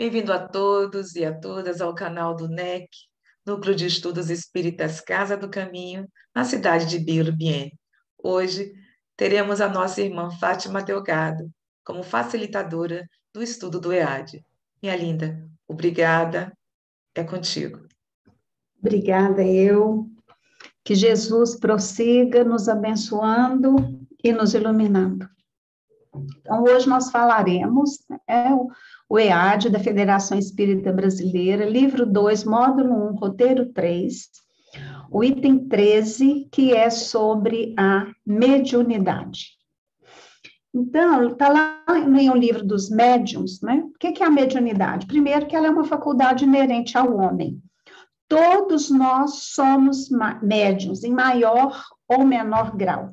Bem-vindo a todos e a todas ao canal do NEC, Núcleo de Estudos Espíritas Casa do Caminho, na cidade de Birubiene. Hoje teremos a nossa irmã Fátima Delgado como facilitadora do estudo do EAD. Minha linda, obrigada, é contigo. Obrigada eu. Que Jesus prossiga nos abençoando e nos iluminando. Então, hoje nós falaremos o EAD da Federação Espírita Brasileira, livro 2, módulo 1, roteiro 3, o item 13, que é sobre a mediunidade. Então, está lá em um livro dos médiuns, né? O que é a mediunidade? Primeiro, que ela é uma faculdade inerente ao homem. Todos nós somos médiuns, em maior ou menor grau.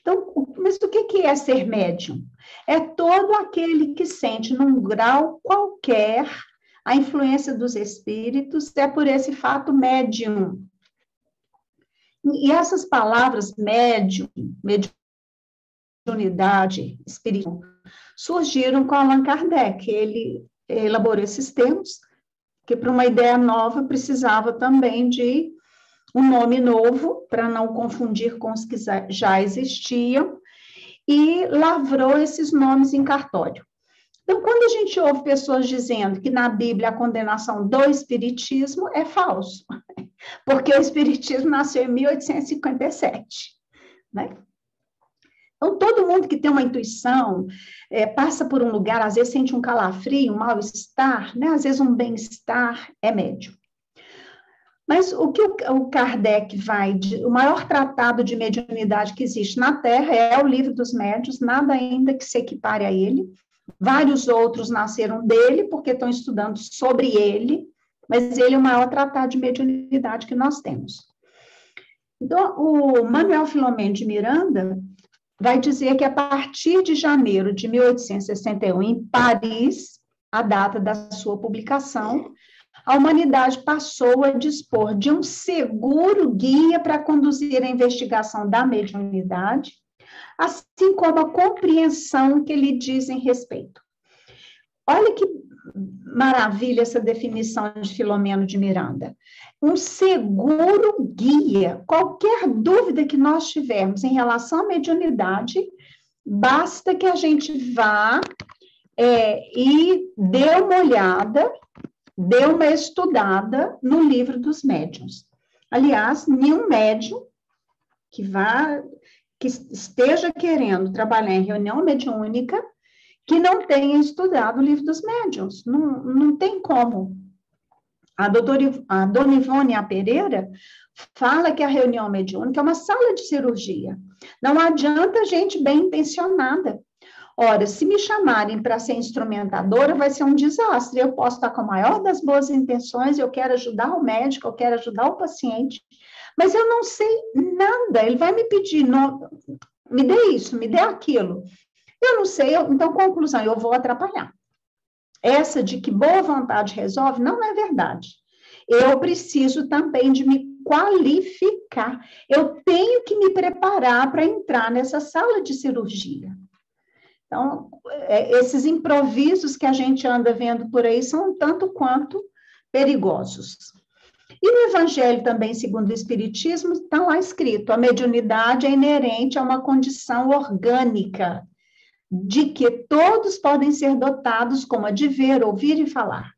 Então, mas o que é ser médium? É todo aquele que sente, num grau qualquer, a influência dos espíritos, é por esse fato médium. E essas palavras médium, mediunidade, espiritismo, surgiram com Allan Kardec. Ele elaborou esses termos, que para uma ideia nova precisava também de um nome novo, para não confundir com os que já existiam, e lavrou esses nomes em cartório. Então, quando a gente ouve pessoas dizendo que na Bíblia a condenação do Espiritismo é falso, porque o Espiritismo nasceu em 1857, né? Então, todo mundo que tem uma intuição, passa por um lugar, às vezes sente um calafrio, um mal-estar, né? Às vezes um bem-estar, é médium. Mas o que o Kardec o maior tratado de mediunidade que existe na Terra é o Livro dos Médiuns, nada ainda que se equipare a ele. Vários outros nasceram dele, porque estão estudando sobre ele, mas ele é o maior tratado de mediunidade que nós temos. Então, o Manuel Filomeno de Miranda vai dizer que a partir de janeiro de 1861, em Paris, a data da sua publicação, a humanidade passou a dispor de um seguro guia para conduzir a investigação da mediunidade, assim como a compreensão que lhe dizem respeito. Olha que maravilha essa definição de Filomeno de Miranda. Um seguro guia. Qualquer dúvida que nós tivermos em relação à mediunidade, basta que a gente vá e dê uma olhada, dê uma estudada no Livro dos Médiuns. Aliás, nenhum médium que esteja querendo trabalhar em reunião mediúnica que não tenha estudado o Livro dos Médiuns. Não, não tem como. A dona Ivone Pereira fala que a reunião mediúnica é uma sala de cirurgia. Não adianta gente bem intencionada. Ora, se me chamarem para ser instrumentadora, vai ser um desastre. Eu posso estar com a maior das boas intenções, eu quero ajudar o médico, eu quero ajudar o paciente, mas eu não sei nada. Ele vai me pedir, me dê isso, me dê aquilo. Eu não sei, então, conclusão, eu vou atrapalhar. Essa de que boa vontade resolve não é verdade. Eu preciso também de me qualificar. Eu tenho que me preparar para entrar nessa sala de cirurgia. Então, esses improvisos que a gente anda vendo por aí são um tanto quanto perigosos. E no Evangelho também, segundo o Espiritismo, está lá escrito: a mediunidade é inerente a uma condição orgânica, de que todos podem ser dotados como a de ver, ouvir e falar.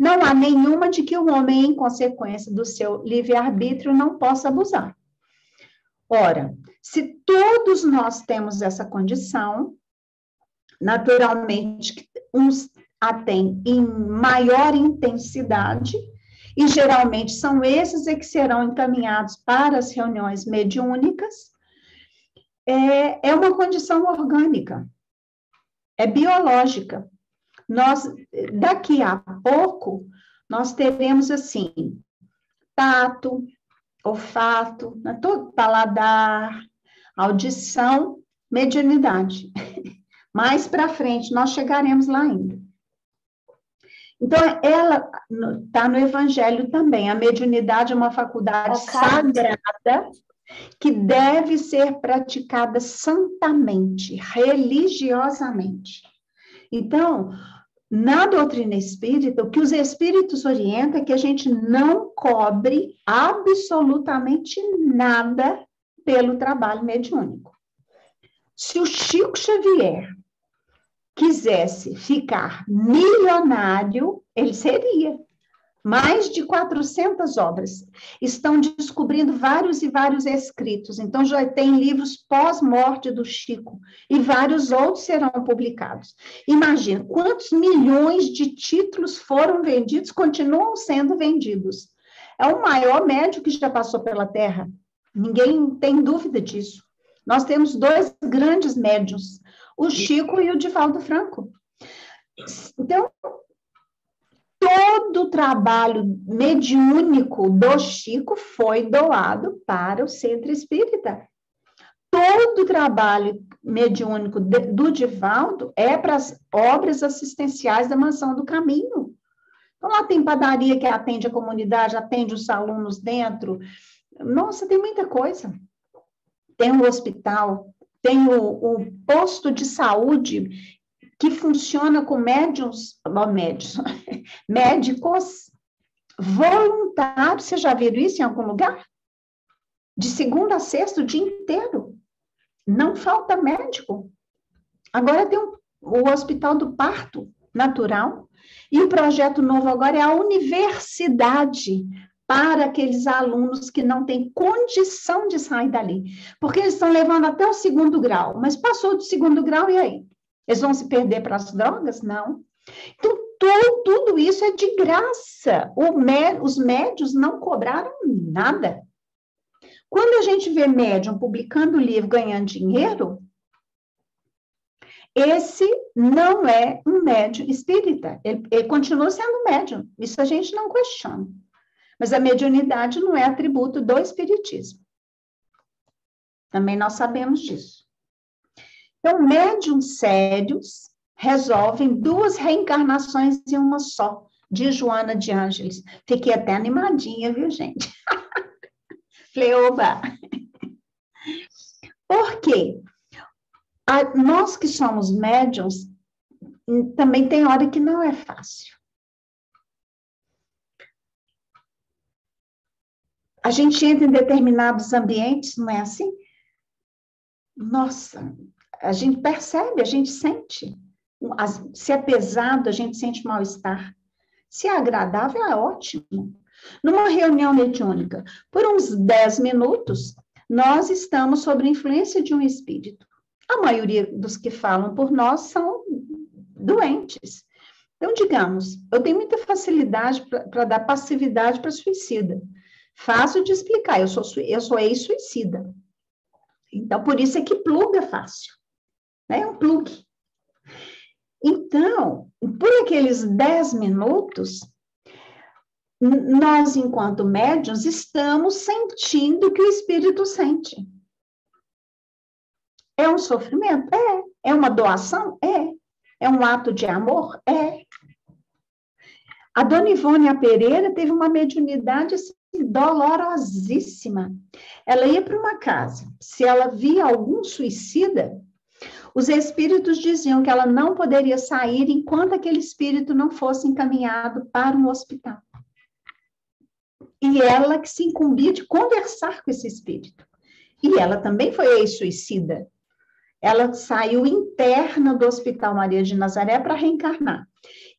Não há nenhuma de que o homem, em consequência do seu livre-arbítrio, não possa abusar. Ora, se todos nós temos essa condição, naturalmente, uns a têm em maior intensidade, e geralmente são esses que serão encaminhados para as reuniões mediúnicas. É uma condição orgânica, é biológica. Nós, daqui a pouco, nós teremos, assim, tato, olfato, paladar, audição, mediunidade. Mais para frente, nós chegaremos lá ainda. Então, ela está no Evangelho também. A mediunidade é uma faculdade sagrada que deve ser praticada santamente, religiosamente. Então, Na doutrina espírita, o que os espíritos orientam é que a gente não cobre absolutamente nada pelo trabalho mediúnico. Se o Chico Xavier quisesse ficar milionário, ele seria. Mais de 400 obras. Estão descobrindo vários e vários escritos. Então, já tem livros pós-morte do Chico e vários outros serão publicados. Imagina quantos milhões de títulos foram vendidos, continuam sendo vendidos. É o maior médium que já passou pela Terra. Ninguém tem dúvida disso. Nós temos dois grandes médiuns, o Chico e o Divaldo Franco. Então, todo o trabalho mediúnico do Chico foi doado para o Centro Espírita. Todo o trabalho mediúnico do Divaldo é para as obras assistenciais da Mansão do Caminho. Então, lá tem padaria que atende a comunidade, atende os alunos dentro. Nossa, tem muita coisa. Tem o hospital, tem o posto de saúde que funciona com médicos voluntários. Você já viu isso em algum lugar? De segunda a sexta, o dia inteiro. Não falta médico. Agora tem o Hospital do Parto Natural, e o projeto novo agora é a universidade para aqueles alunos que não têm condição de sair dali, porque eles estão levando até o segundo grau, mas passou do segundo grau e aí? Eles vão se perder para as drogas? Não. Então, tudo isso é de graça. Os médiuns não cobraram nada. Quando a gente vê médium publicando livro, ganhando dinheiro, esse não é um médium espírita. Ele continua sendo médium. Isso a gente não questiona. Mas a mediunidade não é atributo do espiritismo. Também nós sabemos disso. Então, médiuns sérios resolvem 2 reencarnações em uma só, de Joana de Ângeles. Fiquei até animadinha, viu, gente? Falei, oba! Por quê? Nós que somos médiuns, também tem hora que não é fácil. A gente entra em determinados ambientes, não é assim? Nossa, a gente percebe, a gente sente. Se é pesado, a gente sente mal-estar. Se é agradável, é ótimo. Numa reunião mediúnica, por uns 10 minutos, nós estamos sob a influência de um espírito. A maioria dos que falam por nós são doentes. Então, digamos, eu tenho muita facilidade para dar passividade para suicida. Fácil de explicar, eu sou ex-suicida. Então, por isso é que pluga fácil. É um plug. Então, por aqueles 10 minutos, nós, enquanto médiuns, estamos sentindo o que o espírito sente. É um sofrimento? É. É uma doação? É. É um ato de amor? É. A dona Ivone Pereira teve uma mediunidade dolorosíssima. Ela ia para uma casa. Se ela via algum suicida, os espíritos diziam que ela não poderia sair enquanto aquele espírito não fosse encaminhado para um hospital. E ela que se incumbia de conversar com esse espírito. E ela também foi ex-suicida. Ela saiu interna do Hospital Maria de Nazaré para reencarnar.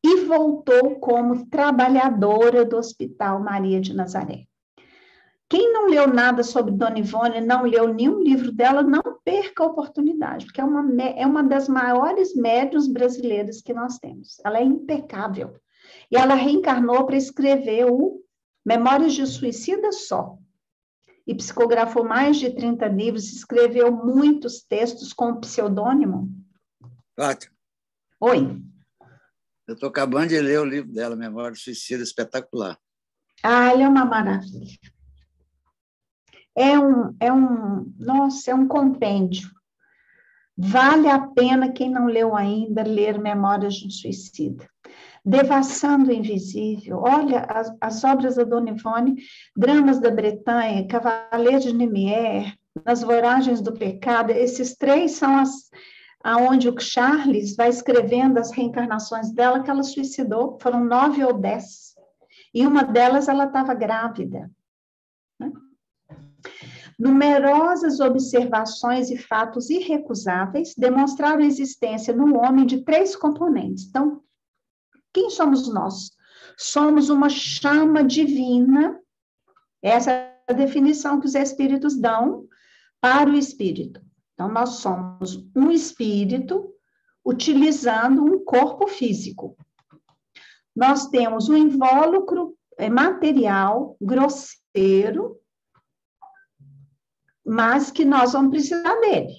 E voltou como trabalhadora do Hospital Maria de Nazaré. Quem não leu nada sobre Dona Ivone, não leu nenhum livro dela, não perca a oportunidade, porque é uma das maiores médiuns brasileiras que nós temos. Ela é impecável. E ela reencarnou para escrever o Memórias de um Suicida só. E psicografou mais de 30 livros, escreveu muitos textos com pseudônimo. Fátima. Oi. Eu estou acabando de ler o livro dela, Memórias de um Suicida, espetacular. Ah, ela é uma maravilha. Nossa, é um compêndio. Vale a pena, quem não leu ainda, ler Memórias de um Suicida. Devassando o Invisível. Olha, as obras da Dona Ivone, Dramas da Bretanha, Cavaleiro de Nemier, Nas Voragens do Pecado, esses 3 são as, aonde o Charles vai escrevendo as reencarnações dela, que ela suicidou, foram 9 ou 10, e uma delas ela estava grávida. Né? Numerosas observações e fatos irrecusáveis demonstraram a existência no homem de 3 componentes. Então, quem somos nós? Somos uma chama divina, essa é a definição que os espíritos dão para o espírito. Então, nós somos um espírito utilizando um corpo físico. Nós temos um invólucro material grosseiro, mas que nós vamos precisar dele.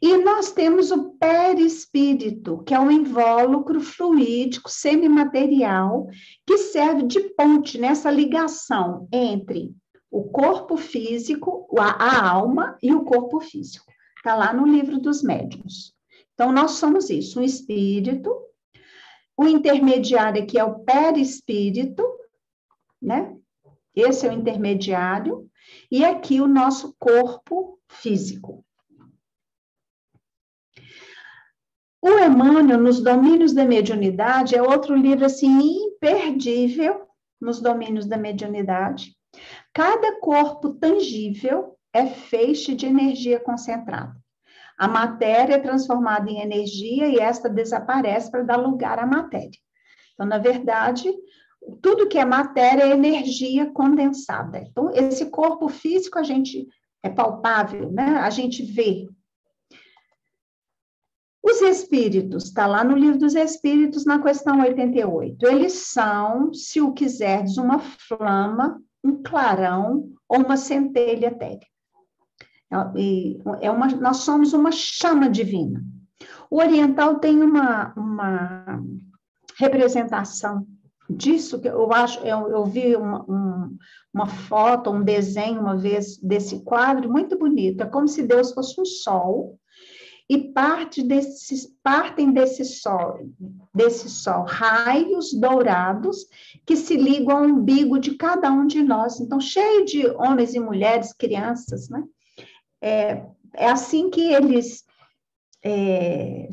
E nós temos o perispírito, que é um invólucro fluídico, semimaterial, que serve de ponte nessa ligação entre o corpo físico, a alma e o corpo físico. Está lá no Livro dos Médiuns. Então, nós somos isso, um espírito, o intermediário aqui é o perispírito, né? Esse é o intermediário, e aqui o nosso corpo físico. O Emmanuel, nos Domínios da Mediunidade, é outro livro, assim, imperdível, nos Domínios da Mediunidade. Cada corpo tangível é feixe de energia concentrada. A matéria é transformada em energia e esta desaparece para dar lugar à matéria. Então, na verdade, tudo que é matéria é energia condensada. Então, esse corpo físico a gente é palpável, né? A gente vê. Os espíritos, está lá no Livro dos Espíritos, na questão 88. Eles são, se o quiserdes, uma flama, um clarão ou uma centelha etérea. Nós somos uma chama divina. O oriental tem uma representação disso, que eu acho, eu vi uma foto, um desenho uma vez desse quadro, muito bonito. É como se Deus fosse um sol, e partem desse sol raios dourados que se ligam ao umbigo de cada um de nós. Então, cheio de homens e mulheres, crianças, né? É assim que eles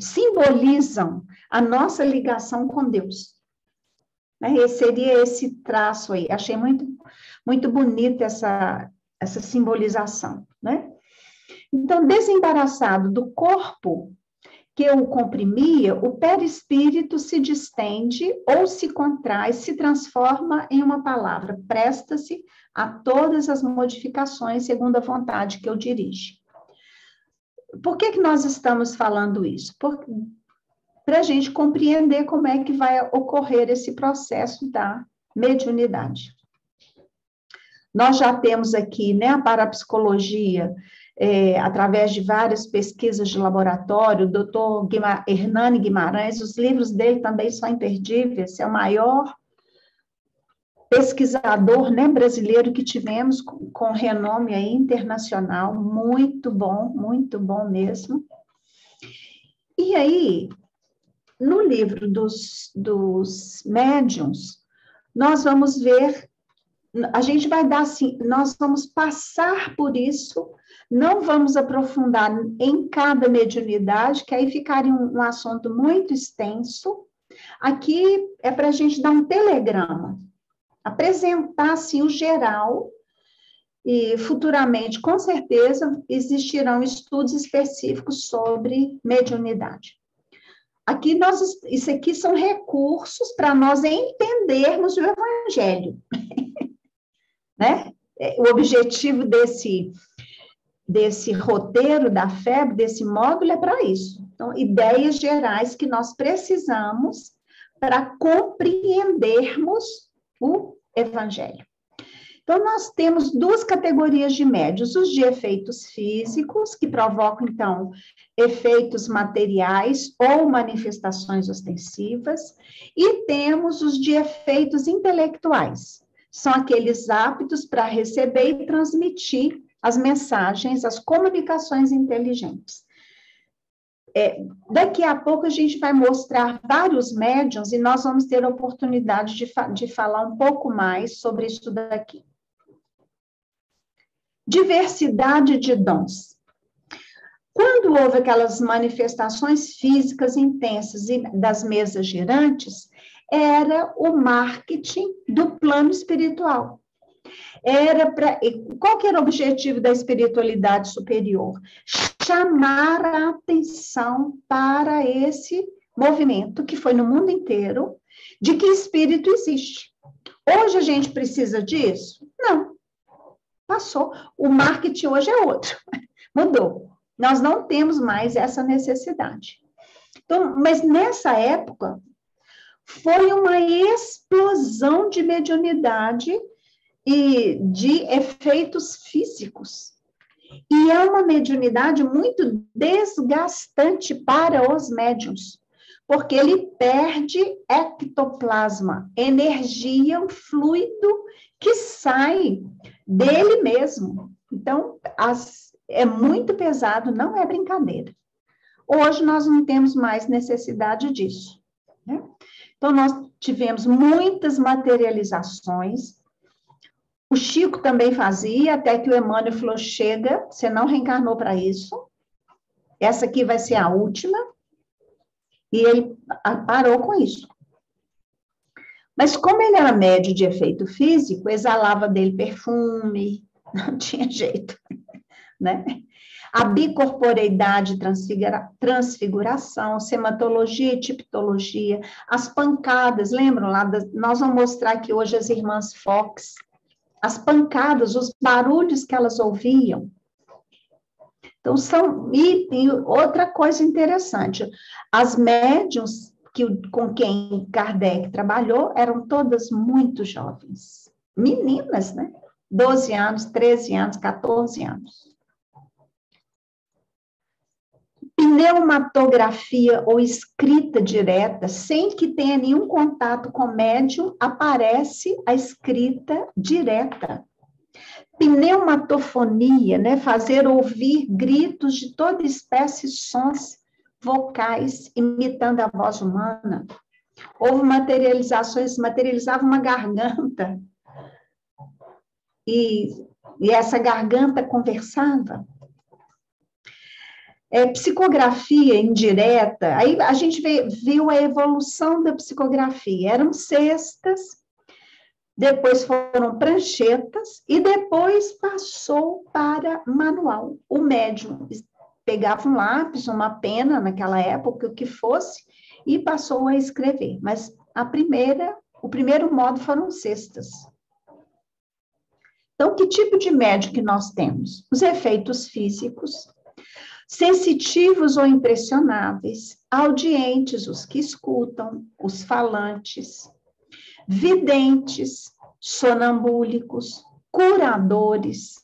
simbolizam a nossa ligação com Deus. Né? Esse seria esse traço aí. Achei muito, muito bonita essa simbolização, né? Então, desembaraçado do corpo que o comprimia, o perispírito se distende ou se contrai, se transforma em uma palavra, presta-se a todas as modificações segundo a vontade que o dirige. Por que nós estamos falando isso? Para a gente compreender como é que vai ocorrer esse processo da mediunidade. Nós já temos aqui, né, a parapsicologia, através de várias pesquisas de laboratório, o doutor Hernani Guimarães, os livros dele também são imperdíveis, é o maior pesquisador, né, brasileiro que tivemos, com renome aí internacional, muito bom mesmo. E aí, no Livro dos Médiuns, nós vamos ver, a gente vai dar assim, nós vamos passar por isso. Não vamos aprofundar em cada mediunidade, que aí ficaria um assunto muito extenso. Aqui é para a gente dar um telegrama, apresentar assim o geral, e futuramente, com certeza, existirão estudos específicos sobre mediunidade. Aqui isso aqui são recursos para nós entendermos o Evangelho. Né? O objetivo desse roteiro da FEB, desse módulo, é para isso. Então, ideias gerais que nós precisamos para compreendermos o Evangelho. Então, nós temos 2 categorias de médiuns, os de efeitos físicos, que provocam, então, efeitos materiais ou manifestações ostensivas, e temos os de efeitos intelectuais, são aqueles aptos para receber e transmitir as mensagens, as comunicações inteligentes. Daqui a pouco a gente vai mostrar vários médiuns e nós vamos ter a oportunidade de falar um pouco mais sobre isso daqui. Diversidade de dons. Quando houve aquelas manifestações físicas intensas e das mesas girantes, era o marketing do plano espiritual. Qual que era o objetivo da espiritualidade superior? Chamar a atenção para esse movimento que foi no mundo inteiro, de que espírito existe. Hoje a gente precisa disso? Não. Passou. O marketing hoje é outro. Mudou. Nós não temos mais essa necessidade. Então, mas nessa época, foi uma explosão de mediunidade e de efeitos físicos. E é uma mediunidade muito desgastante para os médiuns, porque ele perde ectoplasma, energia, um fluido que sai dele mesmo. Então, é muito pesado, não é brincadeira. Hoje nós não temos mais necessidade disso, né? Então, nós tivemos muitas materializações. O Chico também fazia, até que o Emmanuel falou, chega, você não reencarnou para isso. Essa aqui vai ser a última. E ele parou com isso. Mas como ele era médium de efeito físico, exalava dele perfume, não tinha jeito, né? A bicorporeidade, transfiguração, sematologia e tipologia, as pancadas, lembram lá? Nós vamos mostrar aqui hoje as irmãs Fox, as pancadas, os barulhos que elas ouviam. Então, e outra coisa interessante, as médiuns com quem Kardec trabalhou eram todas muito jovens, meninas, né? 12 anos, 13 anos, 14 anos. Pneumatografia ou escrita direta, sem que tenha nenhum contato com o médium, aparece a escrita direta. Pneumatofonia, né? Fazer ouvir gritos de toda espécie, sons vocais, imitando a voz humana. Houve materializações, materializava uma garganta. E essa garganta conversava. Psicografia indireta, aí a gente viu a evolução da psicografia, eram cestas, depois foram pranchetas e depois passou para manual. O médium pegava um lápis, uma pena naquela época, o que fosse, e passou a escrever, mas o primeiro modo foram cestas. Então, que tipo de médium que nós temos? Os efeitos físicos, sensitivos ou impressionáveis, audientes, os que escutam, os falantes, videntes, sonambúlicos, curadores,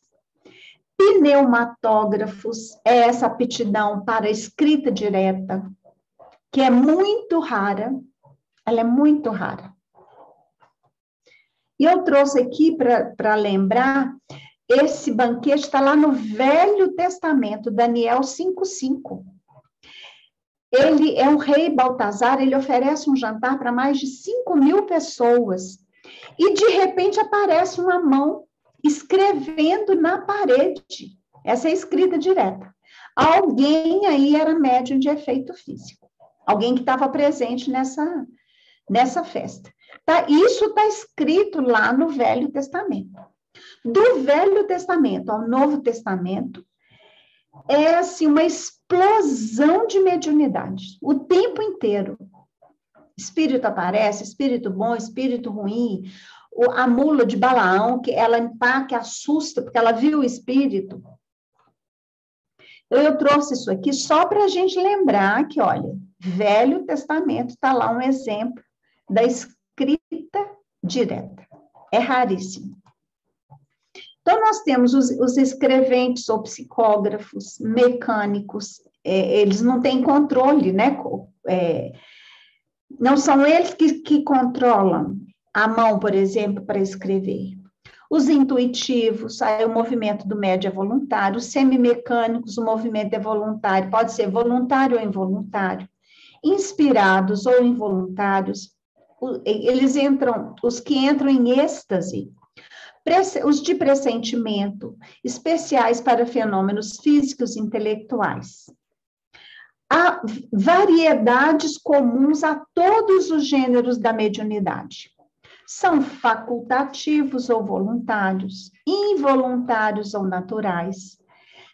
pneumatógrafos, é essa aptidão para a escrita direta, que é muito rara, ela é muito rara. E eu trouxe aqui para lembrar. Esse banquete está lá no Velho Testamento, Daniel 5:5. Ele é um rei, Baltazar, ele oferece um jantar para mais de 5.000 pessoas. E, de repente, aparece uma mão escrevendo na parede. Essa é escrita direta. Alguém aí era médium de efeito físico. Alguém que estava presente nessa festa. Tá? Isso está escrito lá no Velho Testamento. Do Velho Testamento ao Novo Testamento, é assim, uma explosão de mediunidade, o tempo inteiro. Espírito aparece, espírito bom, espírito ruim, a mula de Balaão, que ela impacta, assusta, porque ela viu o espírito. Eu trouxe isso aqui só para a gente lembrar que, olha, Velho Testamento está lá um exemplo da escrita direta. É raríssimo. Então, nós temos os escreventes ou psicógrafos, mecânicos, eles não têm controle, né? Não são eles que controlam a mão, por exemplo, para escrever. Os intuitivos, aí o movimento do médium é voluntário. Os semimecânicos, o movimento é voluntário, pode ser voluntário ou involuntário. Inspirados ou involuntários, eles entram, os que entram em êxtase, os de pressentimento, especiais para fenômenos físicos e intelectuais. Há variedades comuns a todos os gêneros da mediunidade. São facultativos ou voluntários, involuntários ou naturais,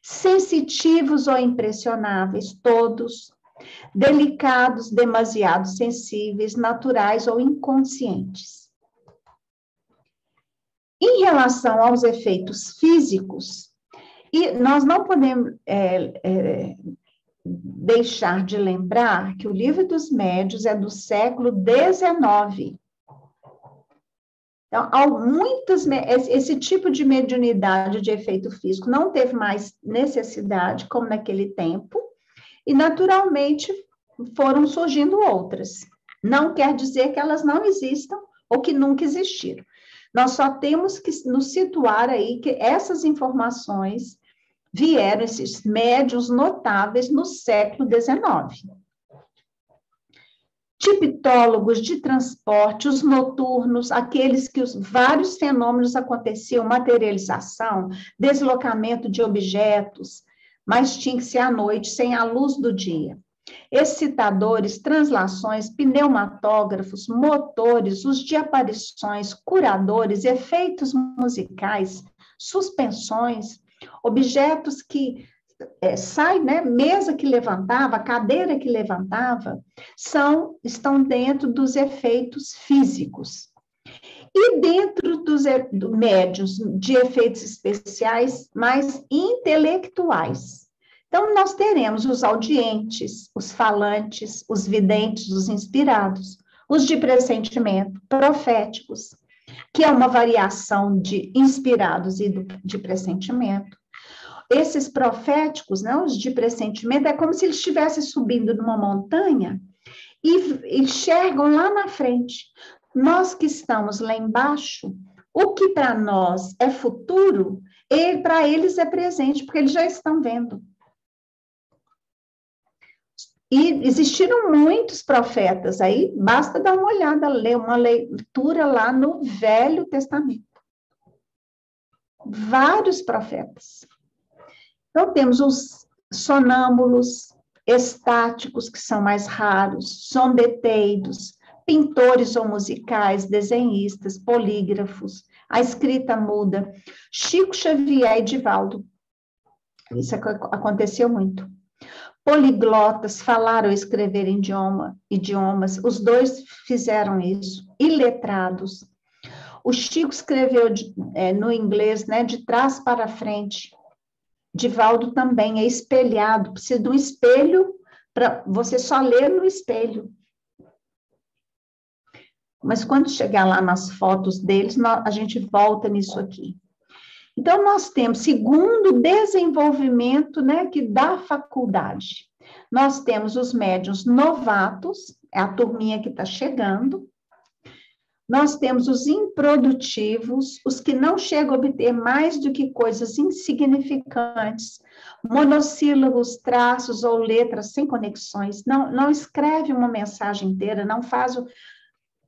sensitivos ou impressionáveis, todos, delicados, demasiado sensíveis, naturais ou inconscientes. Em relação aos efeitos físicos, e nós não podemos deixar de lembrar que o Livro dos Médiuns é do século XIX. Então, há muitas, esse tipo de mediunidade de efeito físico não teve mais necessidade, como naquele tempo, e naturalmente foram surgindo outras. Não quer dizer que elas não existam ou que nunca existiram. Nós só temos que nos situar aí que essas informações vieram, esses médiuns notáveis, no século XIX. Tipitólogos de transporte, os noturnos, aqueles que os vários fenômenos aconteciam, materialização, deslocamento de objetos, mas tinha que ser à noite, sem a luz do dia. Excitadores, translações, pneumatógrafos, motores, os de aparições, curadores, efeitos musicais, suspensões, objetos que saem, né? Mesa que levantava, cadeira que levantava, estão dentro dos efeitos físicos. E dentro dos médiuns de efeitos especiais, mais intelectuais. Então, nós teremos os audientes, os falantes, os videntes, os inspirados, os de pressentimento, proféticos, que é uma variação de inspirados e de pressentimento. Esses proféticos, né, os de pressentimento, é como se eles estivessem subindo numa montanha e enxergam lá na frente. Nós que estamos lá embaixo, o que para nós é futuro, para eles é presente, porque eles já estão vendo. E existiram muitos profetas aí, basta dar uma olhada, ler uma leitura lá no Velho Testamento. Vários profetas. Então, temos os sonâmbulos, estáticos, que são mais raros, zombeteiros, pintores ou musicais, desenhistas, polígrafos, a escrita muda, Chico Xavier e Divaldo. Isso aconteceu muito. Poliglotas, falaram ou escrever idiomas, os dois fizeram isso, iletrados. O Chico escreveu no inglês, né, de trás para frente. Divaldo também é espelhado, precisa de um espelho, para você só ler no espelho. Mas quando chegar lá nas fotos deles, a gente volta nisso aqui. Então, nós temos, segundo o desenvolvimento, né, que da faculdade, nós temos os médiuns novatos, é a turminha que está chegando, nós temos os improdutivos, os que não chegam a obter mais do que coisas insignificantes, monossílabos, traços ou letras sem conexões, não escreve uma mensagem inteira, não faz o...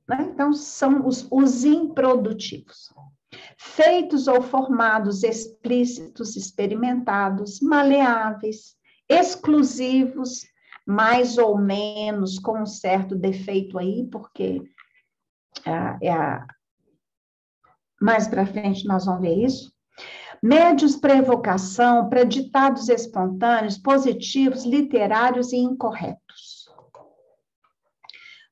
Né? Então, são os improdutivos. Feitos ou formados, explícitos, experimentados, maleáveis, exclusivos, mais ou menos, com um certo defeito aí, porque mais para frente nós vamos ver isso. Médiuns para evocação, para ditados espontâneos, positivos, literários e incorretos.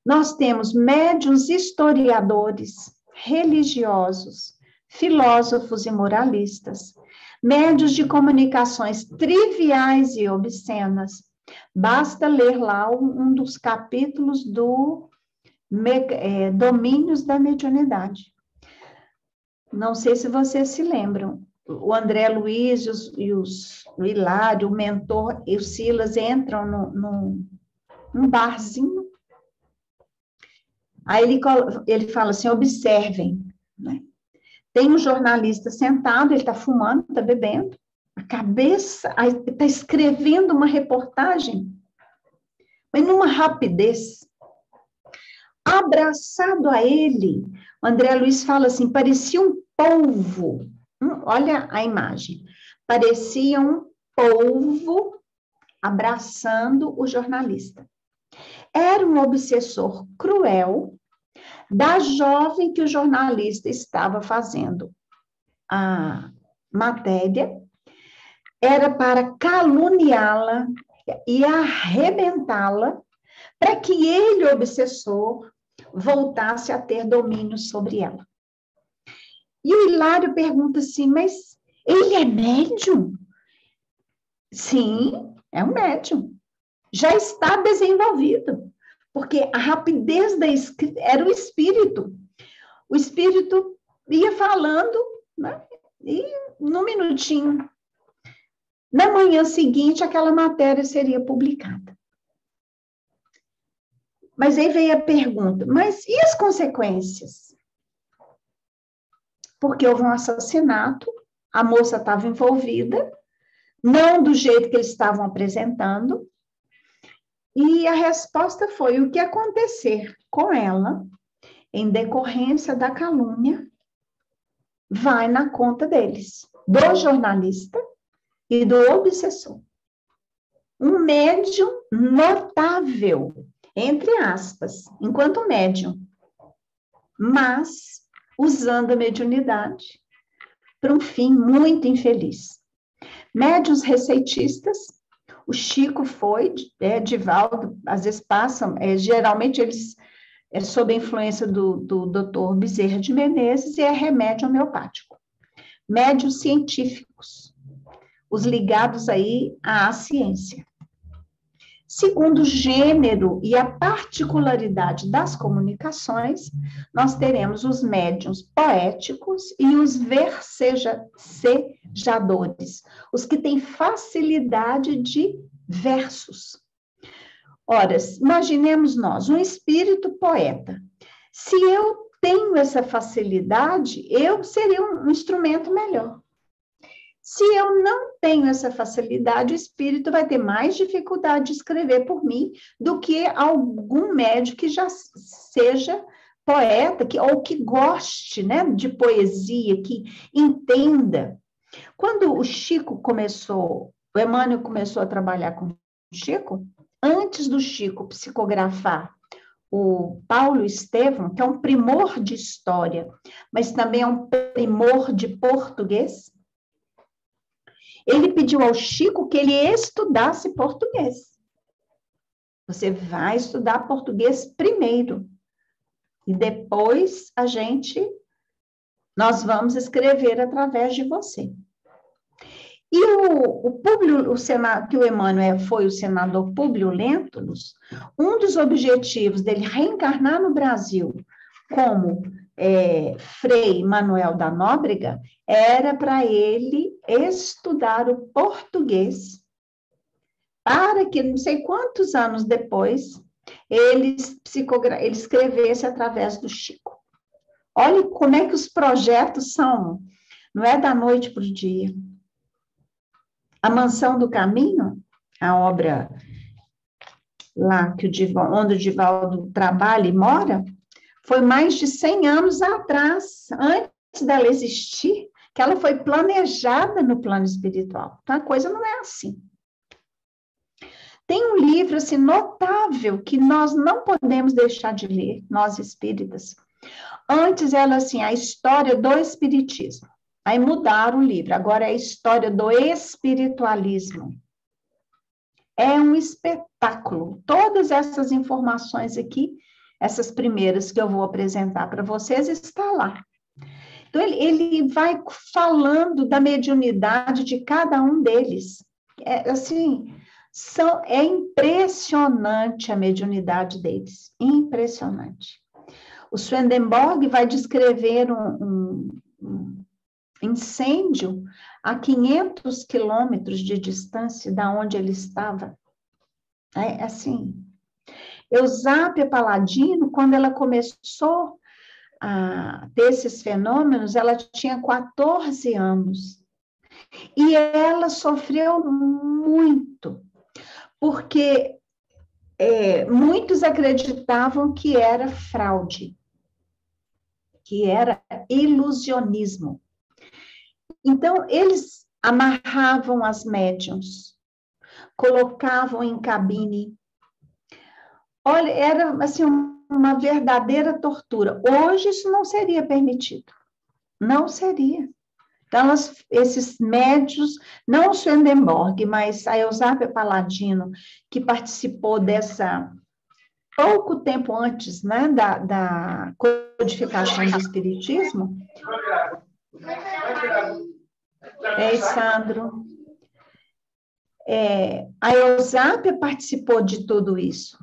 Nós temos médiuns historiadores, religiosos, filósofos e moralistas, médiuns de comunicações triviais e obscenas. Basta ler lá um dos capítulos do Domínios da Mediunidade. Não sei se vocês se lembram, o André Luiz o Hilário, o mentor e o Silas entram num barzinho. Aí ele fala assim, observem, né? Tem um jornalista sentado, ele está fumando, está bebendo, a cabeça, está escrevendo uma reportagem, mas numa rapidez. abraçado a ele. O André Luiz fala assim, parecia um polvo. Olha a imagem. Parecia um polvo abraçando o jornalista. Era um obsessor cruel da jovem que o jornalista estava fazendo a matéria. Era para caluniá-la e arrebentá-la, para que ele, o obsessor, voltasse a ter domínio sobre ela. E o Hilário pergunta assim, mas ele é médium? Sim, é um médium. Já está desenvolvido, porque a rapidez da escrita era o espírito. O espírito ia falando, né? E num minutinho, na manhã seguinte, aquela matéria seria publicada. Mas aí veio a pergunta, mas e as consequências? Porque houve um assassinato, a moça estava envolvida, não do jeito que eles estavam apresentando, e a resposta foi o que acontecer com ela, em decorrência da calúnia, vai na conta deles, do jornalista e do obsessor. Um médium notável, entre aspas, enquanto médium, mas usando a mediunidade para um fim muito infeliz. Médiuns receitistas, o Chico foi, Divaldo, às vezes passam, geralmente eles sob a influência do doutor Bezerra de Menezes, e é remédio homeopático. Médiuns científicos, os ligados aí à ciência. Segundo o gênero e a particularidade das comunicações, nós teremos os médiuns poéticos e os versejadores, os que têm facilidade de versos. Ora, imaginemos nós, um espírito poeta. Se eu tenho essa facilidade, eu seria um instrumento melhor. Se eu não tenho essa facilidade, o espírito vai ter mais dificuldade de escrever por mim do que algum médium que já seja poeta, ou que goste, né, de poesia, que entenda. Quando o Chico começou, o Emmanuel começou a trabalhar com o Chico, antes do Chico psicografar o Paulo Estevão, que é um primor de história, mas também é um primor de português, ele pediu ao Chico que ele estudasse português. Você vai estudar português primeiro. E depois nós vamos escrever através de você. E que o Emmanuel foi o senador Públio Lentulus, um dos objetivos dele reencarnar no Brasil como Frei Manuel da Nóbrega, era para ele estudar o português, para que, não sei quantos anos depois, ele escrevesse através do Chico. Olha como é que os projetos são, não é da noite para o dia. A Mansão do Caminho, a obra lá onde o Divaldo trabalha e mora, foi mais de 100 anos atrás, antes dela existir, que ela foi planejada no plano espiritual. Então, a coisa não é assim. Tem um livro assim, notável, que nós não podemos deixar de ler, nós espíritas. Antes era assim, a história do espiritismo. Aí mudaram o livro, agora é a história do espiritualismo. É um espetáculo. Todas essas informações aqui, essas primeiras que eu vou apresentar para vocês, está lá. Então, ele vai falando da mediunidade de cada um deles. É, assim, é impressionante a mediunidade deles, impressionante. O Swedenborg vai descrever um incêndio a 500 quilômetros de distância da onde ele estava. É assim... Eusápia Palladino, quando ela começou a ter esses fenômenos, ela tinha 14 anos. E ela sofreu muito, porque muitos acreditavam que era fraude, que era ilusionismo. Então, eles amarravam as médiuns, colocavam em cabine. Olha, era assim, uma verdadeira tortura. Hoje isso não seria permitido. Não seria. Então, esses médiuns, não o Swedenborg, mas a Eusápia Palladino, que participou dessa, pouco tempo antes, né, da codificação do Espiritismo. É, Sandro. A Eusápia participou de tudo isso.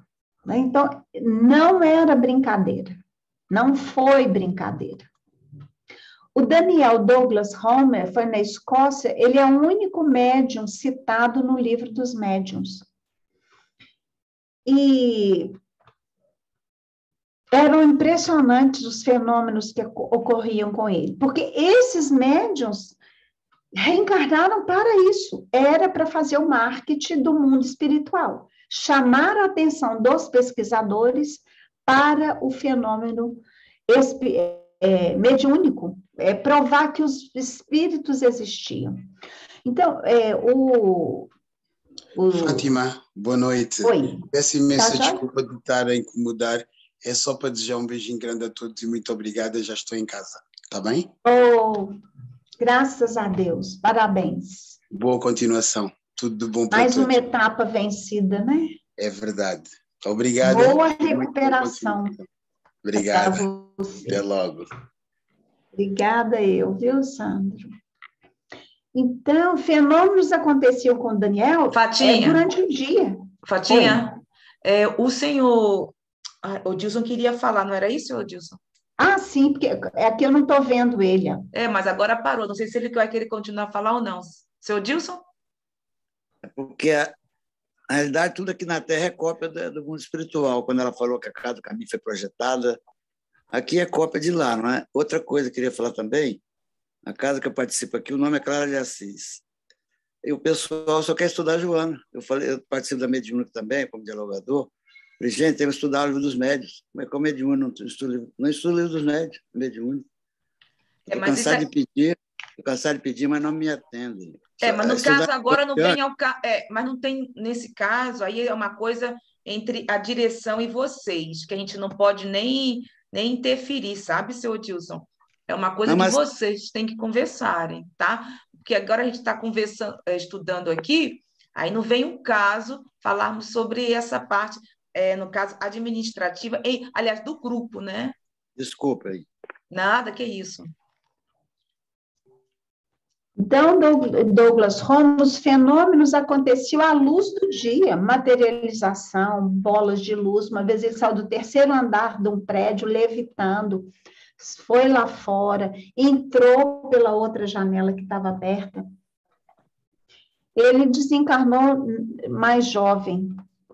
Né? Então, não era brincadeira. Não foi brincadeira. O Daniel Douglas Homer foi na Escócia, ele é o único médium citado no Livro dos Médiuns. E eram impressionantes os fenômenos que ocorriam com ele, porque esses médiuns reencarnaram para isso, era para fazer o marketing do mundo espiritual, chamar a atenção dos pesquisadores para o fenômeno mediúnico, provar que os espíritos existiam. Então, Fátima, boa noite. Oi. Peço imensa desculpa de estar a incomodar. É só para desejar um beijinho grande a todos e muito obrigada, já estou em casa. Está bem? Oh, graças a Deus. Parabéns. Boa continuação. Tudo de bom para todos. Mais uma etapa vencida, né? É verdade. Obrigada. Boa recuperação. Obrigada. Até logo. Obrigada eu, viu, Sandro? Então, fenômenos aconteciam com o Daniel durante o dia. Fatinha, o senhor... Odilson queria falar, não era isso, Odilson? Ah, sim, porque é que eu não estou vendo ele. É, mas agora parou. Não sei se ele vai querer continuar a falar ou não. Seu Odilson? É porque... Na realidade, tudo aqui na Terra é cópia do mundo espiritual. Quando ela falou que a Casa do Caminho foi projetada, aqui é cópia de lá, não é? Outra coisa que eu queria falar também, a casa que eu participo aqui, o nome é Clara de Assis. E o pessoal só quer estudar Joana. Eu participo da Mediúnica também, como dialogador. Falei, gente, tem que estudar o Livro dos Médiuns. Como é que o Mediúnico não estuda o Livro dos Médiuns, Mediúnico. Estou cansado de pedir. Estou cansado de pedir, mas não me atendem. Mas no caso agora não vem ao caso. Mas não tem, nesse caso, aí é uma coisa entre a direção e vocês, que a gente não pode nem interferir, sabe, seu Odilson? É uma coisa que vocês têm que conversarem, tá? Porque agora a gente está conversando, estudando aqui, aí não vem o caso falarmos sobre essa parte, no caso, administrativa, aliás, do grupo, né? Desculpa aí. Nada, que isso. Então, Douglas Ramos, os fenômenos aconteciam à luz do dia, materialização, bolas de luz. Uma vez ele saiu do terceiro andar de um prédio, levitando, foi lá fora, entrou pela outra janela que estava aberta. Ele desencarnou mais jovem,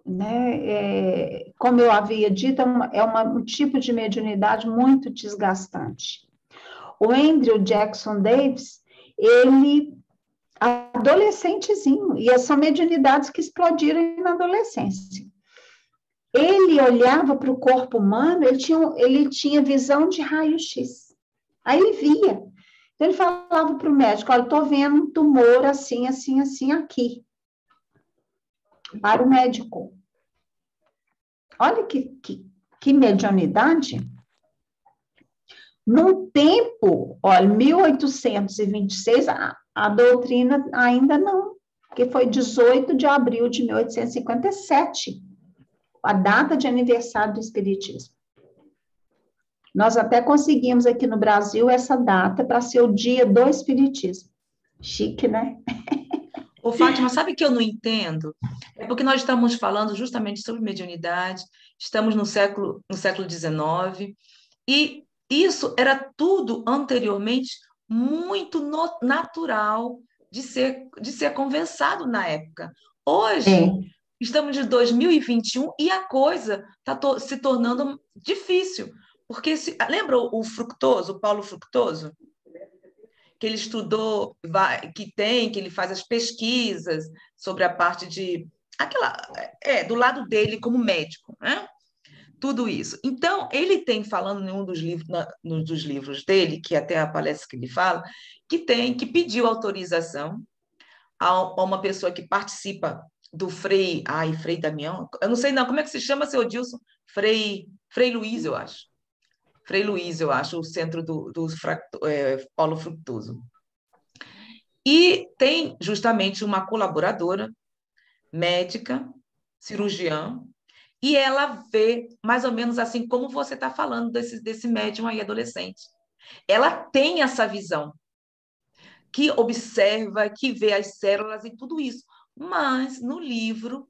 né? Como eu havia dito, um tipo de mediunidade muito desgastante. O Andrew Jackson Davis, ele, adolescentezinho, e são mediunidades que explodiram na adolescência. Ele olhava para o corpo humano, ele tinha visão de raio-x. Aí ele via. Então, ele falava para o médico, olha, estou vendo um tumor assim, assim, assim, aqui. Para o médico. Olha que mediunidade. Num tempo, olha, 1826, a doutrina ainda não, porque foi 18 de abril de 1857, a data de aniversário do Espiritismo. Nós até conseguimos aqui no Brasil essa data para ser o dia do Espiritismo. Chique, né? Ô, Fátima, sabe que eu não entendo? É porque nós estamos falando justamente sobre mediunidade, estamos no século XIX, e isso era tudo anteriormente muito natural de ser conversado na época. Hoje, estamos em 2021 e a coisa está se tornando difícil. Porque lembra o Fructuoso, o Paulo Fructuoso? Que ele estudou, que ele faz as pesquisas sobre a parte de do lado dele como médico, né? Tudo isso. Então, ele tem, falando em um dos livros, dos livros dele, que até a palestra que ele fala, que pediu autorização a uma pessoa que participa do Frei... Ai, Frei Damião... Eu não sei, não. Como é que se chama, seu Odilson? Frei Luiz, eu acho. Frei Luiz, eu acho, o centro do Paulo Fructuoso. E tem justamente uma colaboradora, médica, cirurgiã, e ela vê, mais ou menos assim, como você está falando desse médium aí, adolescente. Ela tem essa visão, que observa, que vê as células e tudo isso. Mas, no livro,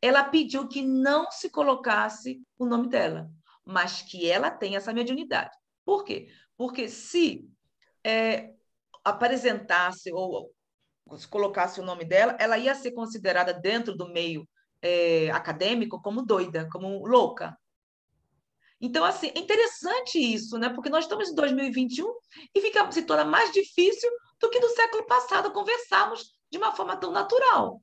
ela pediu que não se colocasse o nome dela, mas que ela tem essa mediunidade. Por quê? Porque se apresentasse ou se colocasse o nome dela, ela ia ser considerada dentro do meio acadêmico como doida, como louca. Então, assim, é interessante isso, né? Porque nós estamos em 2021 e se torna mais difícil do que no século passado conversarmos de uma forma tão natural.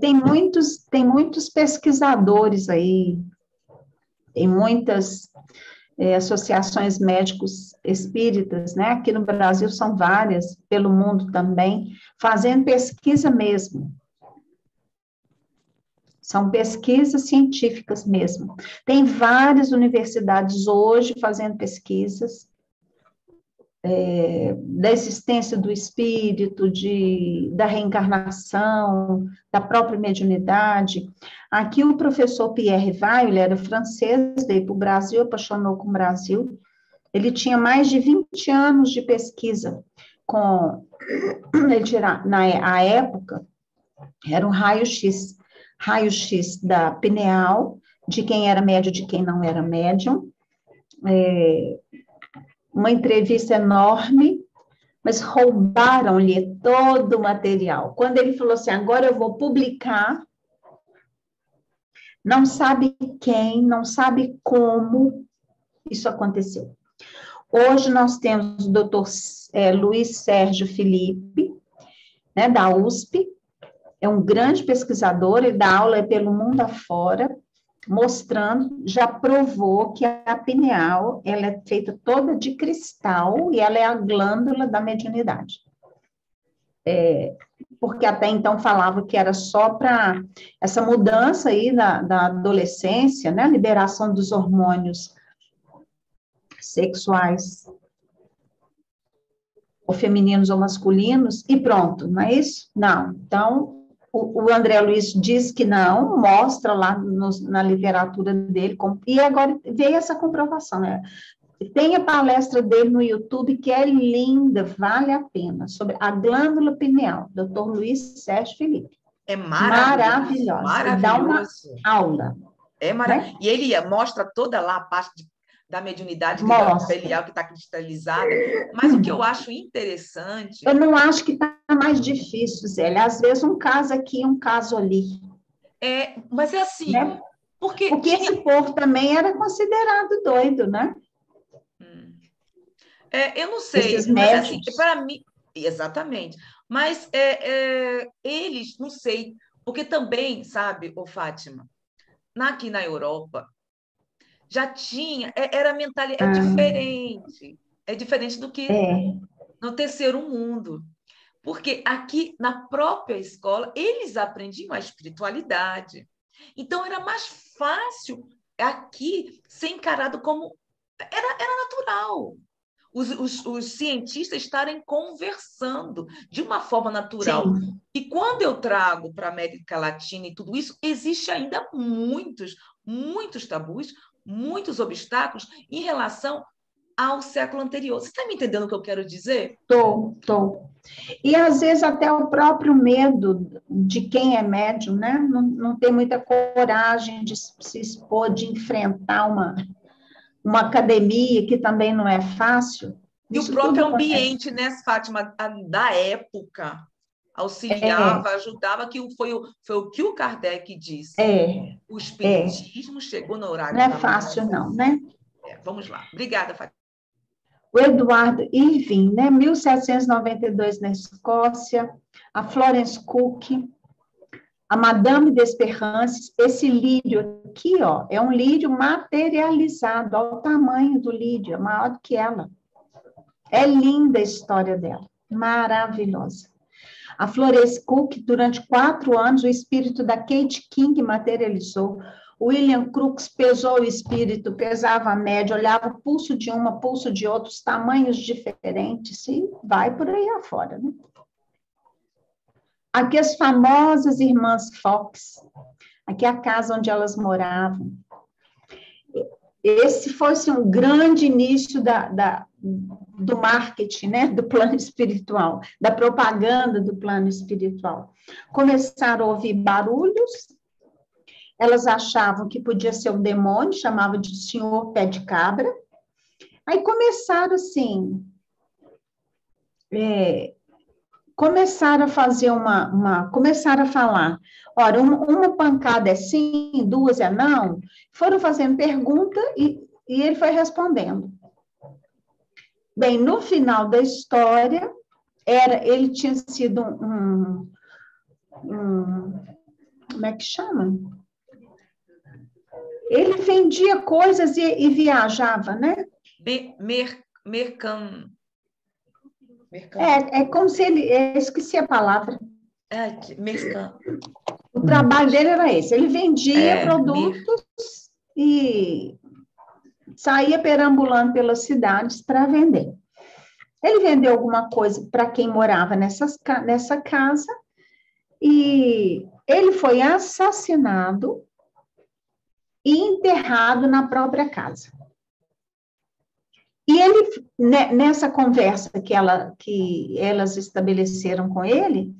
Tem muitos pesquisadores aí, tem muitas associações médicos espíritas, né? Aqui no Brasil são várias, pelo mundo também, fazendo pesquisa mesmo. São pesquisas científicas mesmo. Tem várias universidades hoje fazendo pesquisas da existência do espírito, da reencarnação, da própria mediunidade. Aqui o professor Pierre Vail, ele era francês, veio para o Brasil, apaixonou com o Brasil. Ele tinha mais de 20 anos de pesquisa na época, era um raio-x da pineal, de quem era médium, de quem não era médium, uma entrevista enorme, mas roubaram-lhe todo o material. Quando ele falou assim, agora eu vou publicar, não sabe quem, não sabe como isso aconteceu. Hoje nós temos o doutor Luiz Sérgio Felipe, né, da USP, é um grande pesquisador, ele dá aula pelo mundo afora, mostrando, já provou que a pineal, ela é feita toda de cristal e ela é a glândula da mediunidade. Porque até então falava que era só para essa mudança aí da adolescência, né, liberação dos hormônios sexuais, ou femininos ou masculinos, e pronto, não é isso? Não, então... O André Luiz diz que não, mostra lá na literatura dele, e agora veio essa comprovação, né? Tem a palestra dele no YouTube, que é linda, vale a pena, sobre a glândula pineal, Dr. Luiz Sérgio Felipe. É maravilhoso. Maravilhoso. Dá uma aula. É maravilhoso. Né? E ele mostra toda lá a parte da mediunidade pineal que está cristalizada, mas o que eu acho interessante... Eu não acho que está mais difícil, Zélia. Às vezes um caso aqui, um caso ali. Mas é assim... Né? Porque esse povo também era considerado doido, né? Eu não sei, mas assim, para mim... Exatamente. Mas eles, não sei, porque também, sabe, ô Fátima, aqui na Europa... já tinha, era mentalidade diferente, é diferente do que no terceiro mundo, porque aqui na própria escola eles aprendiam a espiritualidade, então era mais fácil aqui ser encarado como, era natural, os cientistas estarem conversando de uma forma natural. Sim. E quando eu trago para a América Latina e tudo isso, existe ainda muitos tabus, muitos obstáculos em relação ao século anterior. Você está me entendendo o que eu quero dizer? Estou. E, às vezes, até o próprio medo de quem é médium, né? Não tem muita coragem de se expor, de enfrentar uma academia, que também não é fácil. E isso o próprio ambiente, acontece, né, Fátima, da época... auxiliava, ajudava, que foi o que o Kardec disse. O espiritismo chegou no horário. Não é fácil, não, né? Vamos lá. Obrigada, Fátima. O Eduardo Irving, né? 1792, na Escócia. A Florence Cook, a Madame d'Espérance, esse lírio aqui, ó, é um lírio materializado, olha o tamanho do lírio, é maior do que ela. É linda a história dela, maravilhosa. A Florence Cook, durante 4 anos, o espírito da Kate King materializou. William Crookes pesou o espírito, pesava a média, olhava o pulso de uma, pulso de outros, tamanhos diferentes, e vai por aí afora, né? Aqui as famosas irmãs Fox, aqui a casa onde elas moravam. Esse foi assim, um grande início do marketing, né? Do plano espiritual, da propaganda do plano espiritual. Começaram a ouvir barulhos, elas achavam que podia ser o demônio, chamavam de senhor pé de cabra. Aí começaram assim... começaram a fazer começaram a falar, ora, uma pancada é sim, 2 é não, foram fazendo pergunta e ele foi respondendo. Bem, no final da história, ele tinha sido como é que chama? Ele vendia coisas e viajava, né? É como se ele... Eu esqueci a palavra. O trabalho dele era esse. Ele vendia produtos e saía perambulando pelas cidades para vender. Ele vendeu alguma coisa para quem morava nessa casa e ele foi assassinado e enterrado na própria casa. E ele, nessa conversa que elas estabeleceram com ele,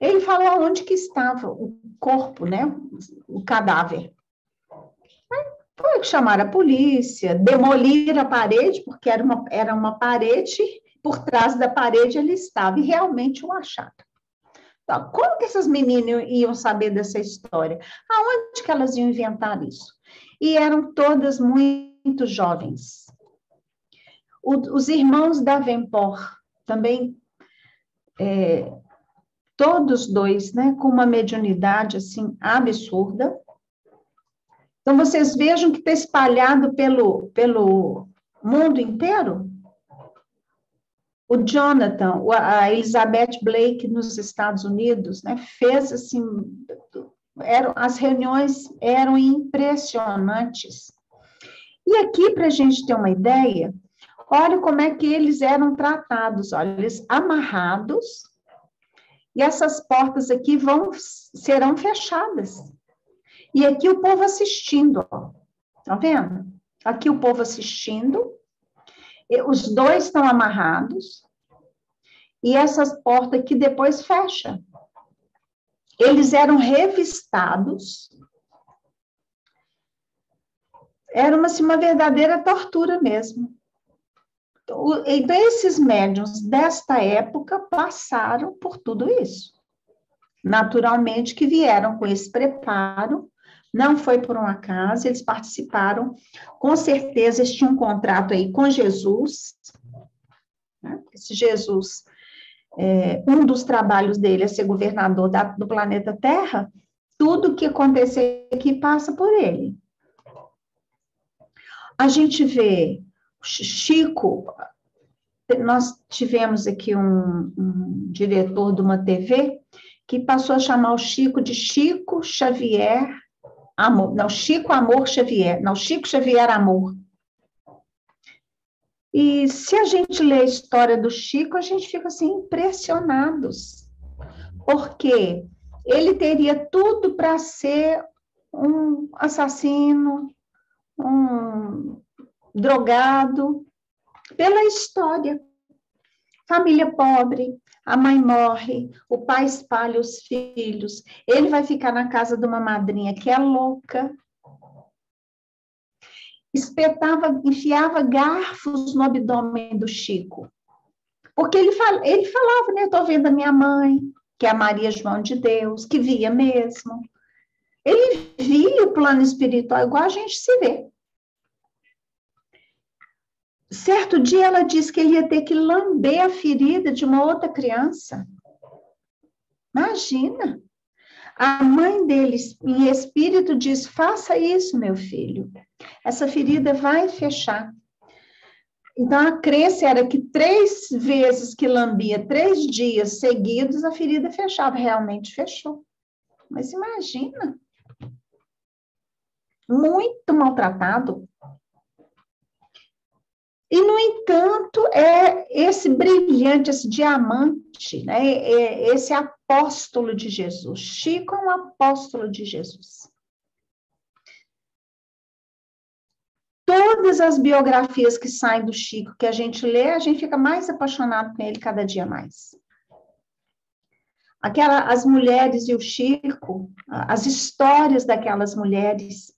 ele falou onde que estava o corpo, né? O cadáver. Foi que chamaram a polícia, demoliram a parede, porque era uma parede, por trás da parede ele estava, e realmente o acharam. Então, como que essas meninas iam saber dessa história? Aonde que elas iam inventar isso? E eram todas muito jovens. Os irmãos Davenport também, todos dois, né, com uma mediunidade assim, absurda. Então, vocês vejam que está espalhado pelo mundo inteiro. O Jonathan, a Elizabeth Blake nos Estados Unidos, né, fez assim, as reuniões eram impressionantes. E aqui, para a gente ter uma ideia... Olha como é que eles eram tratados, olha, eles amarrados, e essas portas aqui serão fechadas. E aqui o povo assistindo, ó, tá vendo? Aqui o povo assistindo, os dois estão amarrados, e essas portas aqui depois fecham. Eles eram revistados, era uma verdadeira tortura mesmo. Então, esses médiuns desta época passaram por tudo isso. Naturalmente que vieram com esse preparo, não foi por um acaso, eles participaram, com certeza eles tinham um contrato aí com Jesus, né? Esse Jesus, um dos trabalhos dele é ser governador do planeta Terra, tudo que acontecer aqui passa por ele. A gente vê... Chico, nós tivemos aqui um diretor de uma TV que passou a chamar o Chico de Chico Xavier Amor. Não, Chico Amor Xavier. Não, Chico Xavier Amor. E se a gente lê a história do Chico, a gente fica assim impressionados. Porque ele teria tudo para ser um assassino, drogado, pela história. Família pobre, a mãe morre, o pai espalha os filhos, ele vai ficar na casa de uma madrinha que é louca. Enfiava garfos no abdômen do Chico. Porque ele falava, né? Eu estou vendo a minha mãe, que é a Maria João de Deus, que via mesmo. Ele via o plano espiritual igual a gente se vê. Certo dia ela disse que ele ia ter que lamber a ferida de uma outra criança. Imagina! A mãe dele, em espírito, diz, faça isso, meu filho. Essa ferida vai fechar. Então, a crença era que 3 vezes que lambia, 3 dias seguidos, a ferida fechava. Realmente fechou. Mas imagina. Muito maltratado. E, no entanto, é esse brilhante, esse diamante, né? É esse apóstolo de Jesus. Chico é um apóstolo de Jesus. Todas as biografias que saem do Chico, que a gente lê, a gente fica mais apaixonado por ele cada dia mais. As mulheres e o Chico, as histórias daquelas mulheres,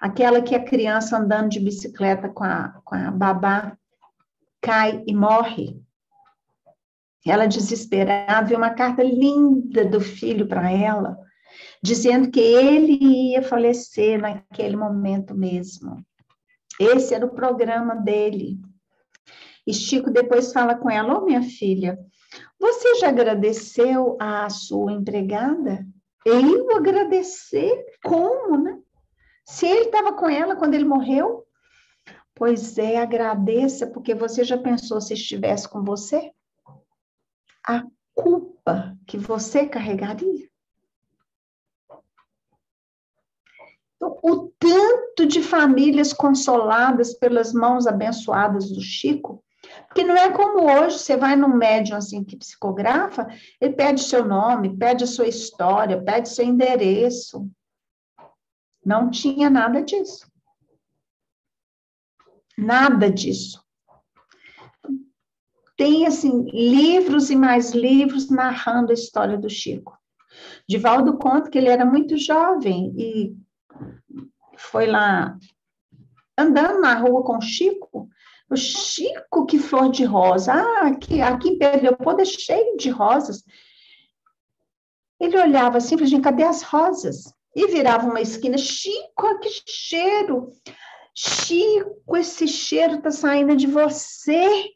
aquela que a criança andando de bicicleta com a babá cai e morre. Ela, desesperada, viu uma carta linda do filho para ela, dizendo que ele ia falecer naquele momento mesmo. Esse era o programa dele. E Chico depois fala com ela, minha filha, você já agradeceu à sua empregada? Eu agradecer? Como, né? Se ele estava com ela quando ele morreu? Pois é, agradeça, porque você já pensou se estivesse com você? A culpa que você carregaria? O tanto de famílias consoladas pelas mãos abençoadas do Chico, porque não é como hoje, você vai num médium assim que psicografa, ele pede seu nome, pede a sua história, pede seu endereço. Não tinha nada disso. Nada disso. Tem, assim, livros e mais livros narrando a história do Chico. Divaldo conta que ele era muito jovem e foi lá andando na rua com o Chico que flor de rosa, aqui em Pedro Leopoldo é cheio de rosas. Ele olhava assim, simplesmente, cadê as rosas? E virava uma esquina, Chico, que cheiro! Chico, esse cheiro tá saindo de você.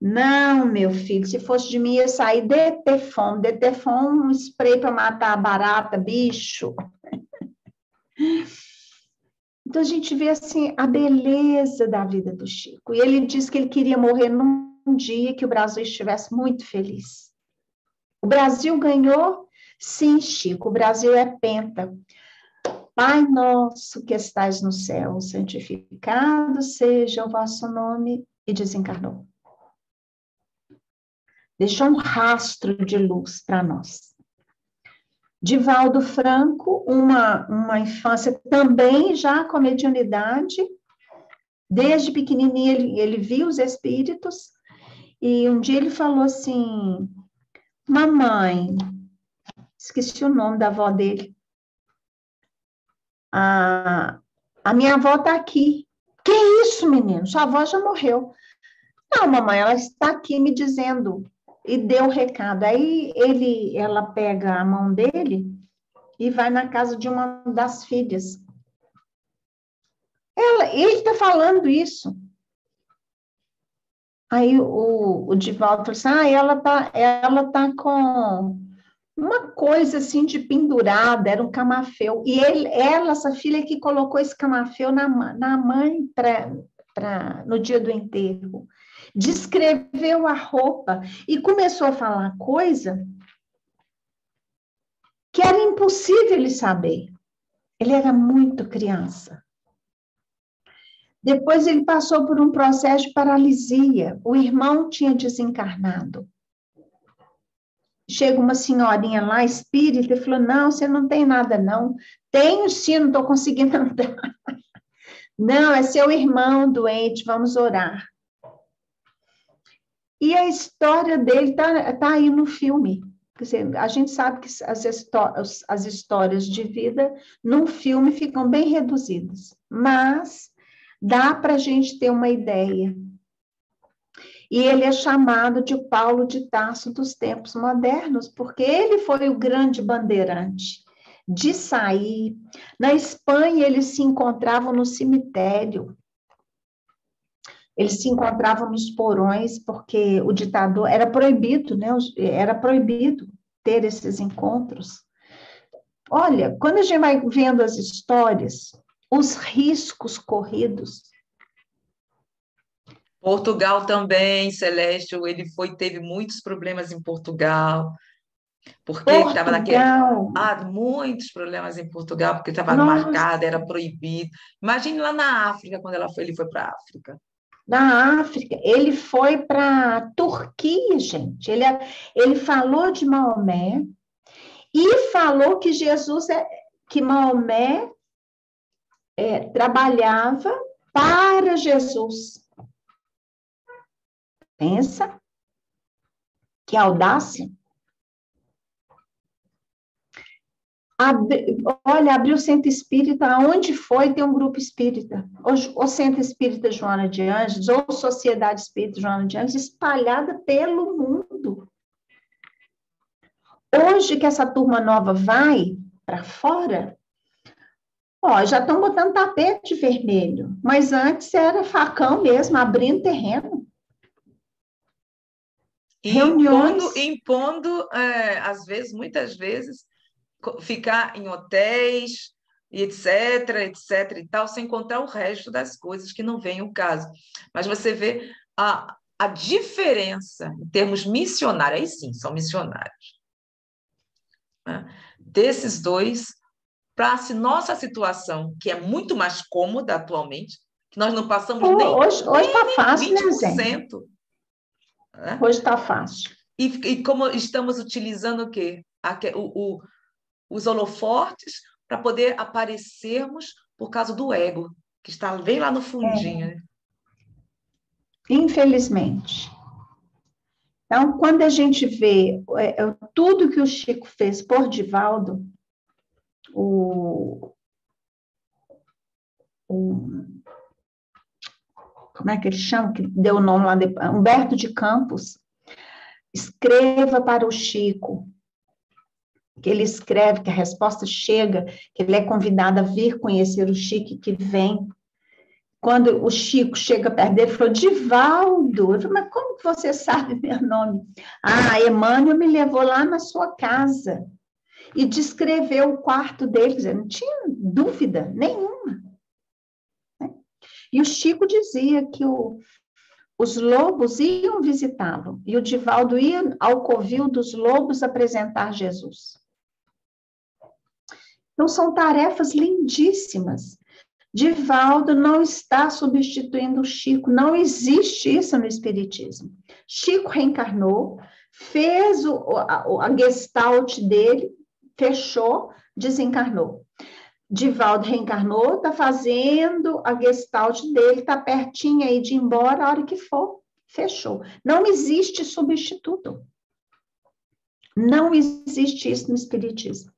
Não, meu filho, se fosse de mim ia sair detefon, um spray para matar a barata, bicho. Então, a gente vê, assim, a beleza da vida do Chico. E ele diz que ele queria morrer num dia que o Brasil estivesse muito feliz. O Brasil ganhou? Sim, Chico, o Brasil é penta. Pai nosso que estás no céu, santificado seja o vosso nome. E desencarnou. Deixou um rastro de luz para nós. Divaldo Franco, uma infância também já com mediunidade, desde pequenininho ele viu os espíritos, e um dia ele falou assim, mamãe, esqueci o nome da avó dele, a minha avó está aqui. Que isso, menino? Sua avó já morreu. Não, mamãe, ela está aqui me dizendo... E deu o recado. Aí ela pega a mão dele e vai na casa de uma das filhas. Ele está falando isso. Aí o Divaldo falou assim, ela tá com uma coisa assim de pendurada, era um camafeu. E essa filha que colocou esse camafeu na mãe no dia do enterro. Descreveu a roupa e começou a falar coisa que era impossível ele saber. Ele era muito criança. Depois ele passou por um processo de paralisia. O irmão tinha desencarnado. Chega uma senhorinha lá, espírita, e falou, não, você não tem nada, não. Tenho sim, não estou conseguindo andar. Não, é seu irmão doente, vamos orar. E a história dele tá aí no filme. Quer dizer, a gente sabe que as histórias de vida num filme ficam bem reduzidas, mas dá para a gente ter uma ideia. E ele é chamado de Paulo de Tarso dos tempos modernos, porque ele foi o grande bandeirante de sair. Na Espanha, eles se encontravam no cemitério. Eles se encontravam nos porões, porque o ditador... Era proibido, né? Era proibido ter esses encontros. Olha, quando a gente vai vendo as histórias, os riscos corridos. Portugal também, Celeste, ele teve muitos problemas em Portugal, porque estava naquele... Ah, muitos problemas em Portugal, porque estava marcado, era proibido. Imagine lá na África, quando ele foi para a África. Na África, ele foi para a Turquia, gente. Ele falou de Maomé e falou que Jesus, que Maomé trabalhava para Jesus. Pensa, que audácia. Olha, abriu o Centro Espírita, aonde foi, tem um grupo espírita. O Centro Espírita Joana de Ângeles, ou Sociedade Espírita Joana de Ângeles, espalhada pelo mundo. Hoje que essa turma nova vai para fora, ó, já estão botando tapete vermelho, mas antes era facão mesmo, abrindo terreno. E reuniões. Impondo às vezes, muitas vezes, ficar em hotéis, etc, etc e tal, sem contar o resto das coisas que não vem o caso. Mas você vê a diferença em termos missionários, aí sim, são missionários, né? Desses dois, para a nossa situação, que é muito mais cômoda atualmente, que nós não passamos hoje tá fácil, 20%. Né? Hoje está fácil. E como estamos utilizando o quê? Os holofortes para poder aparecermos por causa do ego, que está bem lá no fundinho. Né? Infelizmente. Então, quando a gente vê tudo que o Chico fez por Divaldo, como é que ele chama? Que deu o nome lá, Humberto de Campos, escreva para o Chico, que ele escreve, que a resposta chega, que ele é convidado a vir conhecer o Chico, que vem. Quando o Chico chega perto dele, ele falou, Divaldo, eu falei, mas como que você sabe meu nome? Ah, Emmanuel me levou lá na sua casa e descreveu o quarto dele, eu não tinha dúvida nenhuma. E o Chico dizia que os lobos iam visitá-lo e o Divaldo ia ao covil dos lobos apresentar Jesus. Então, são tarefas lindíssimas. Divaldo não está substituindo o Chico, não existe isso no Espiritismo. Chico reencarnou, fez a gestalt dele, fechou, desencarnou. Divaldo reencarnou, está fazendo a gestalt dele, está pertinho aí de ir embora, a hora que for, fechou. Não existe substituto. Não existe isso no Espiritismo.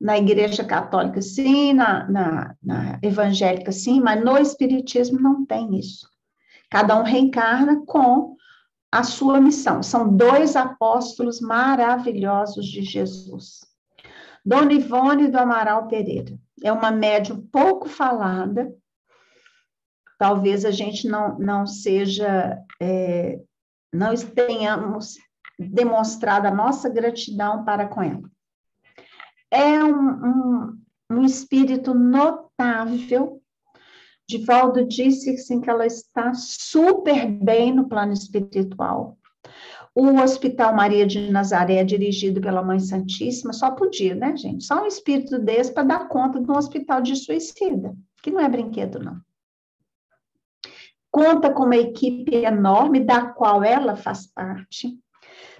Na Igreja Católica, sim, na evangélica, sim, mas no Espiritismo não tem isso. Cada um reencarna com a sua missão. São dois apóstolos maravilhosos de Jesus. Dona Ivone do Amaral Pereira é uma médium pouco falada, talvez a gente não seja, não tenhamos demonstrado a nossa gratidão para com ela. É um espírito notável. Divaldo disse assim, que ela está super bem no plano espiritual. O Hospital Maria de Nazaré, dirigido pela Mãe Santíssima, só podia, né, gente? Só um espírito desse para dar conta de um hospital de suicida, que não é brinquedo, não. Conta com uma equipe enorme, da qual ela faz parte,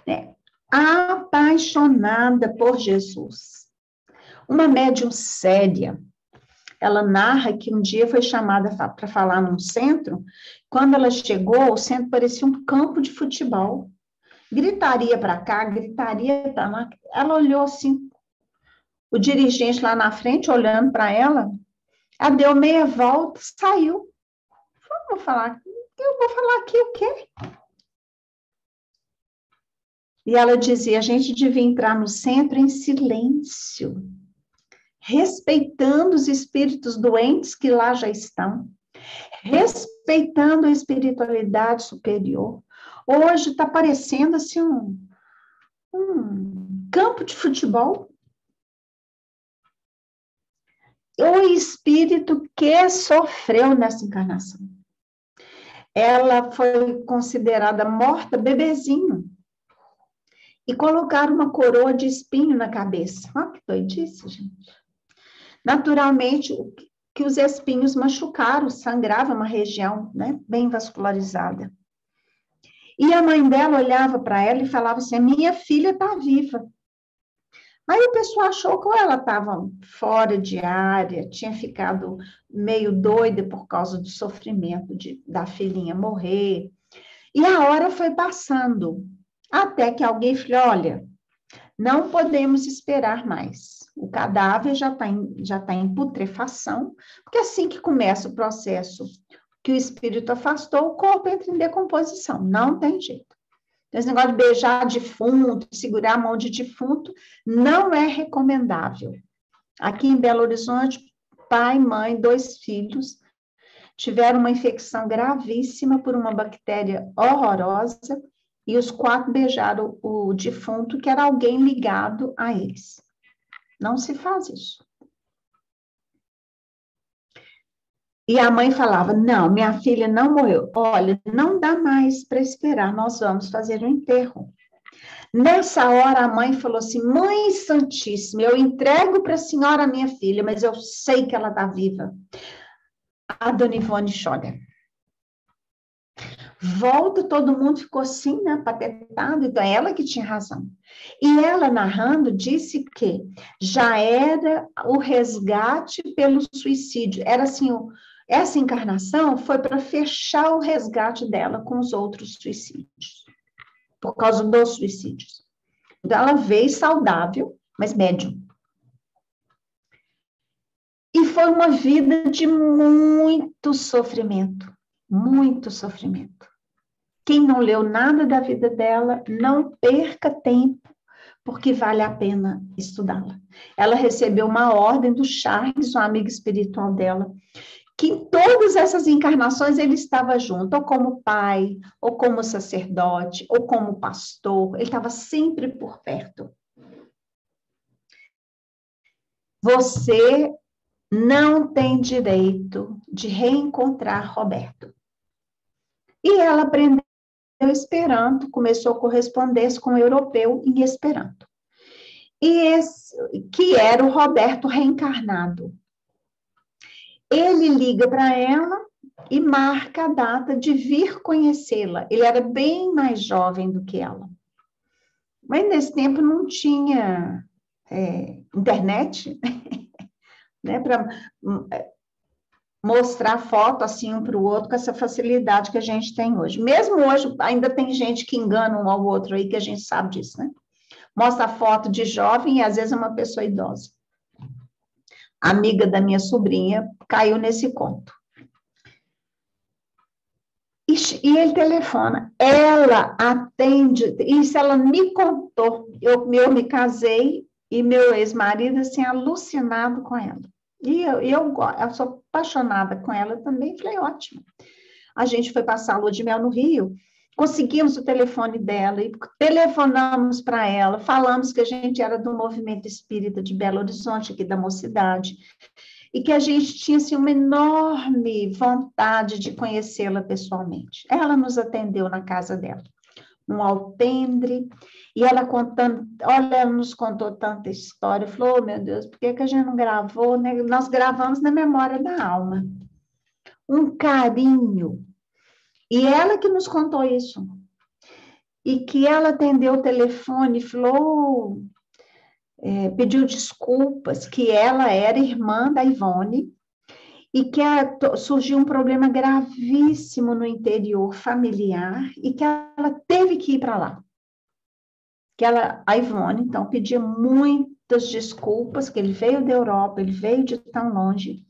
né? Apaixonada por Jesus. Uma médium séria. Ela narra que um dia foi chamada para falar num centro. Quando ela chegou, o centro parecia um campo de futebol. Gritaria para cá, gritaria para lá. Ela olhou assim, o dirigente lá na frente, olhando para ela, ela deu meia volta, saiu. Eu vou falar aqui o quê? E ela dizia, a gente devia entrar no centro em silêncio, respeitando os espíritos doentes que lá já estão, respeitando a espiritualidade superior. Hoje está parecendo assim, um campo de futebol. o espírito que sofreu nessa encarnação. Ela foi considerada morta, bebezinho. E colocaram uma coroa de espinho na cabeça. Olha que doidice, gente. Naturalmente, que os espinhos machucaram, sangrava uma região, né, bem vascularizada. E a mãe dela olhava para ela e falava assim, minha filha está viva. Aí o pessoal achou que ela estava fora de área, tinha ficado meio doida por causa do sofrimento da filhinha morrer. E a hora foi passando, até que alguém falou, olha, não podemos esperar mais. O cadáver já tá em putrefação, porque assim que começa o processo que o espírito afastou, o corpo entra em decomposição, não tem jeito. Então, esse negócio de beijar defunto, segurar a mão de defunto, não é recomendável. Aqui em Belo Horizonte, pai, mãe, 2 filhos, tiveram uma infecção gravíssima por uma bactéria horrorosa e os 4 beijaram o defunto, que era alguém ligado a eles. Não se faz isso. E a mãe falava, não, minha filha não morreu. Olha, não dá mais para esperar, nós vamos fazer um enterro. Nessa hora, a mãe falou assim, Mãe Santíssima, eu entrego para a senhora a minha filha, mas eu sei que ela está viva. A dona Ivone chora. Volta, todo mundo ficou assim, né, patetado, então é ela que tinha razão. E ela, narrando, disse que já era o resgate pelo suicídio, era assim, essa encarnação foi para fechar o resgate dela com os outros suicídios, por causa dos suicídios. Então ela veio saudável, mas médium. E foi uma vida de muito sofrimento. Muito sofrimento. Quem não leu nada da vida dela, não perca tempo, porque vale a pena estudá-la. Ela recebeu uma ordem do Charles, um amigo espiritual dela, que em todas essas encarnações ele estava junto, ou como pai, ou como sacerdote, ou como pastor, ele estava sempre por perto. Você não tem direito de reencontrar Roberto. E ela aprendeu Esperanto, começou a correspondência com o europeu em Esperanto. E esse, que era o Roberto reencarnado. Ele liga para ela e marca a data de vir conhecê-la. Ele era bem mais jovem do que ela. Mas nesse tempo não tinha internet, né, para mostrar foto assim um para o outro com essa facilidade que a gente tem hoje. Mesmo hoje, ainda tem gente que engana um ao outro aí, que a gente sabe disso, né? Mostra a foto de jovem e às vezes é uma pessoa idosa. A amiga da minha sobrinha caiu nesse conto. E ele telefona. Ela atende, isso ela me contou. Eu me casei e meu ex-marido, assim, alucinado com ela. E eu sou apaixonada com ela também, falei, ótimo. A gente foi passar a lua de mel no Rio, conseguimos o telefone dela, e telefonamos para ela, falamos que a gente era do movimento espírita de Belo Horizonte, aqui da Mocidade, e que a gente tinha, assim, uma enorme vontade de conhecê-la pessoalmente. Ela nos atendeu na casa dela, num alpendre, e ela contando, olha, ela nos contou tanta história, falou, oh, meu Deus, por que a gente não gravou, né? Nós gravamos na memória da alma. Um carinho. E ela que nos contou isso. E que ela atendeu o telefone, falou, pediu desculpas, que ela era irmã da Ivone, e que surgiu um problema gravíssimo no interior familiar e que ela teve que ir para lá. Que ela, a Ivone, então, pedia muitas desculpas, que ele veio da Europa, ele veio de tão longe,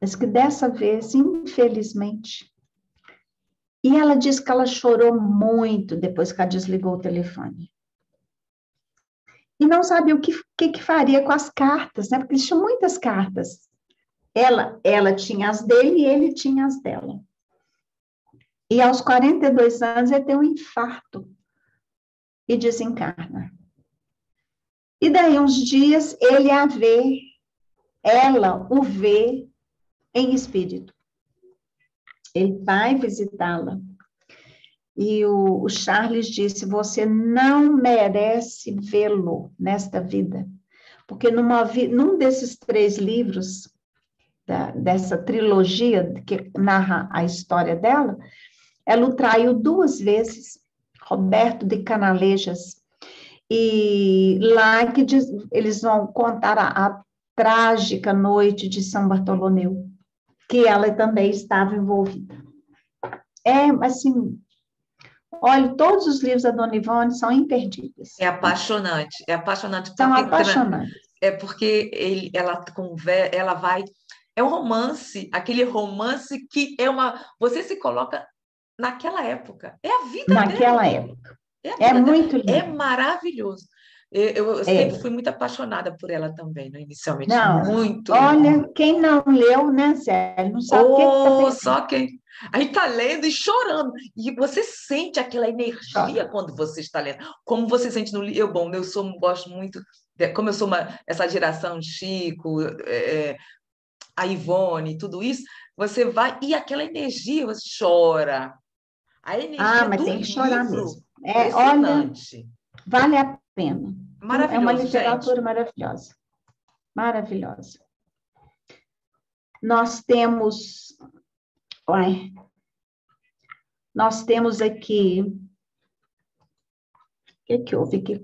mas que dessa vez, infelizmente... E ela disse que ela chorou muito depois que ela desligou o telefone. E não sabia o que faria com as cartas, né? Porque existiam muitas cartas. Ela tinha as dele e ele tinha as dela. E aos 42 anos ele tem um infarto e desencarna. E daí uns dias ele a vê, ela o vê em espírito. Ele vai visitá-la. E o Charles disse, você não merece vê-lo nesta vida. Porque num desses 3 livros, dessa trilogia que narra a história dela, ela o traiu 2 vezes, Roberto de Canalejas. E lá que eles vão contar a trágica noite de São Bartolomeu, que ela também estava envolvida. É, assim... Olha, todos os livros da Dona Ivone são imperdíveis. É apaixonante porque, são apaixonantes. É porque ela vai... É um romance, aquele romance que é uma... Você se coloca naquela época. É a vida naquela dela. Época. É, a vida muito lindo. É maravilhoso. Eu sempre fui muito apaixonada por ela também, né? Inicialmente. Não, muito. Olha, lindo. Quem não leu, né, Zé? Não sabe o que tá só quem... Aí tá lendo e chorando. E você sente aquela energia quando você está lendo. Como você sente no livro. Gosto muito... Como eu sou essa geração Chico, a Ivone, tudo isso, você vai... E aquela energia, você chora. A energia mas tem que chorar mesmo. É, olha, vale a pena. Maravilhoso, é uma literatura maravilhosa. Maravilhosa. Nós temos... Nós temos aqui... O que houve aqui?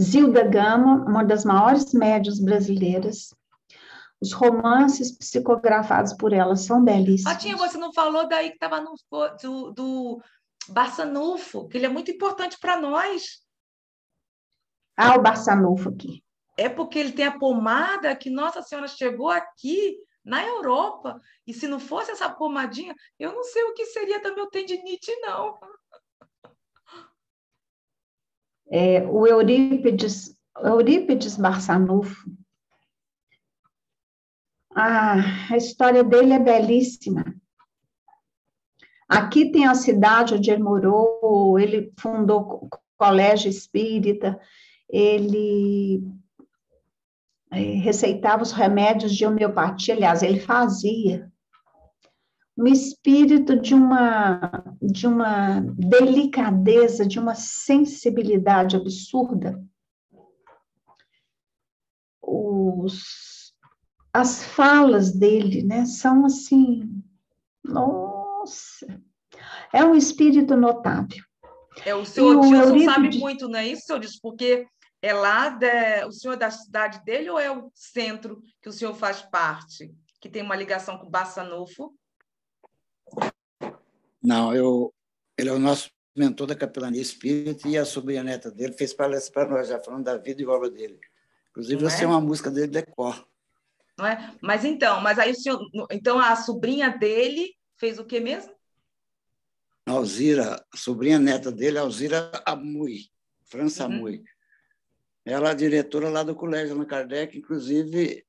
Zilda Gama, uma das maiores médiuns brasileiras. Os romances psicografados por ela são belíssimos. Patinha, você não falou daí que estava do Barsanulfo, que ele é muito importante para nós. O Barsanulfo aqui. É porque ele tem a pomada que Nossa Senhora chegou aqui... na Europa, e se não fosse essa pomadinha, eu não sei o que seria da meu tendinite, não. O Eurípides Barsanulfo, a história dele é belíssima. Aqui tem a cidade onde ele morou, ele fundou colégio espírita, ele... receitava os remédios de homeopatia, aliás, ele fazia. Um espírito de uma delicadeza, de uma sensibilidade absurda. As falas dele, né, são assim, nossa, é um espírito notável. O senhor Odilson sabe muito, não é isso, senhor Odilson? Porque... É lá, o senhor da cidade dele ou é o centro que o senhor faz parte, que tem uma ligação com o Barsanulfo? Não, ele é o nosso mentor da Capelania Espírita e a sobrinha-neta dele fez palestra para nós, já falando da vida e obra dele. Inclusive, eu sei uma música dele de cor. Não é? Mas então, aí o senhor... Então, a sobrinha dele fez o quê mesmo? Alzira, a sobrinha-neta dele, Alzira Amui, França Amui. Ela é diretora lá do colégio Allan Kardec, inclusive,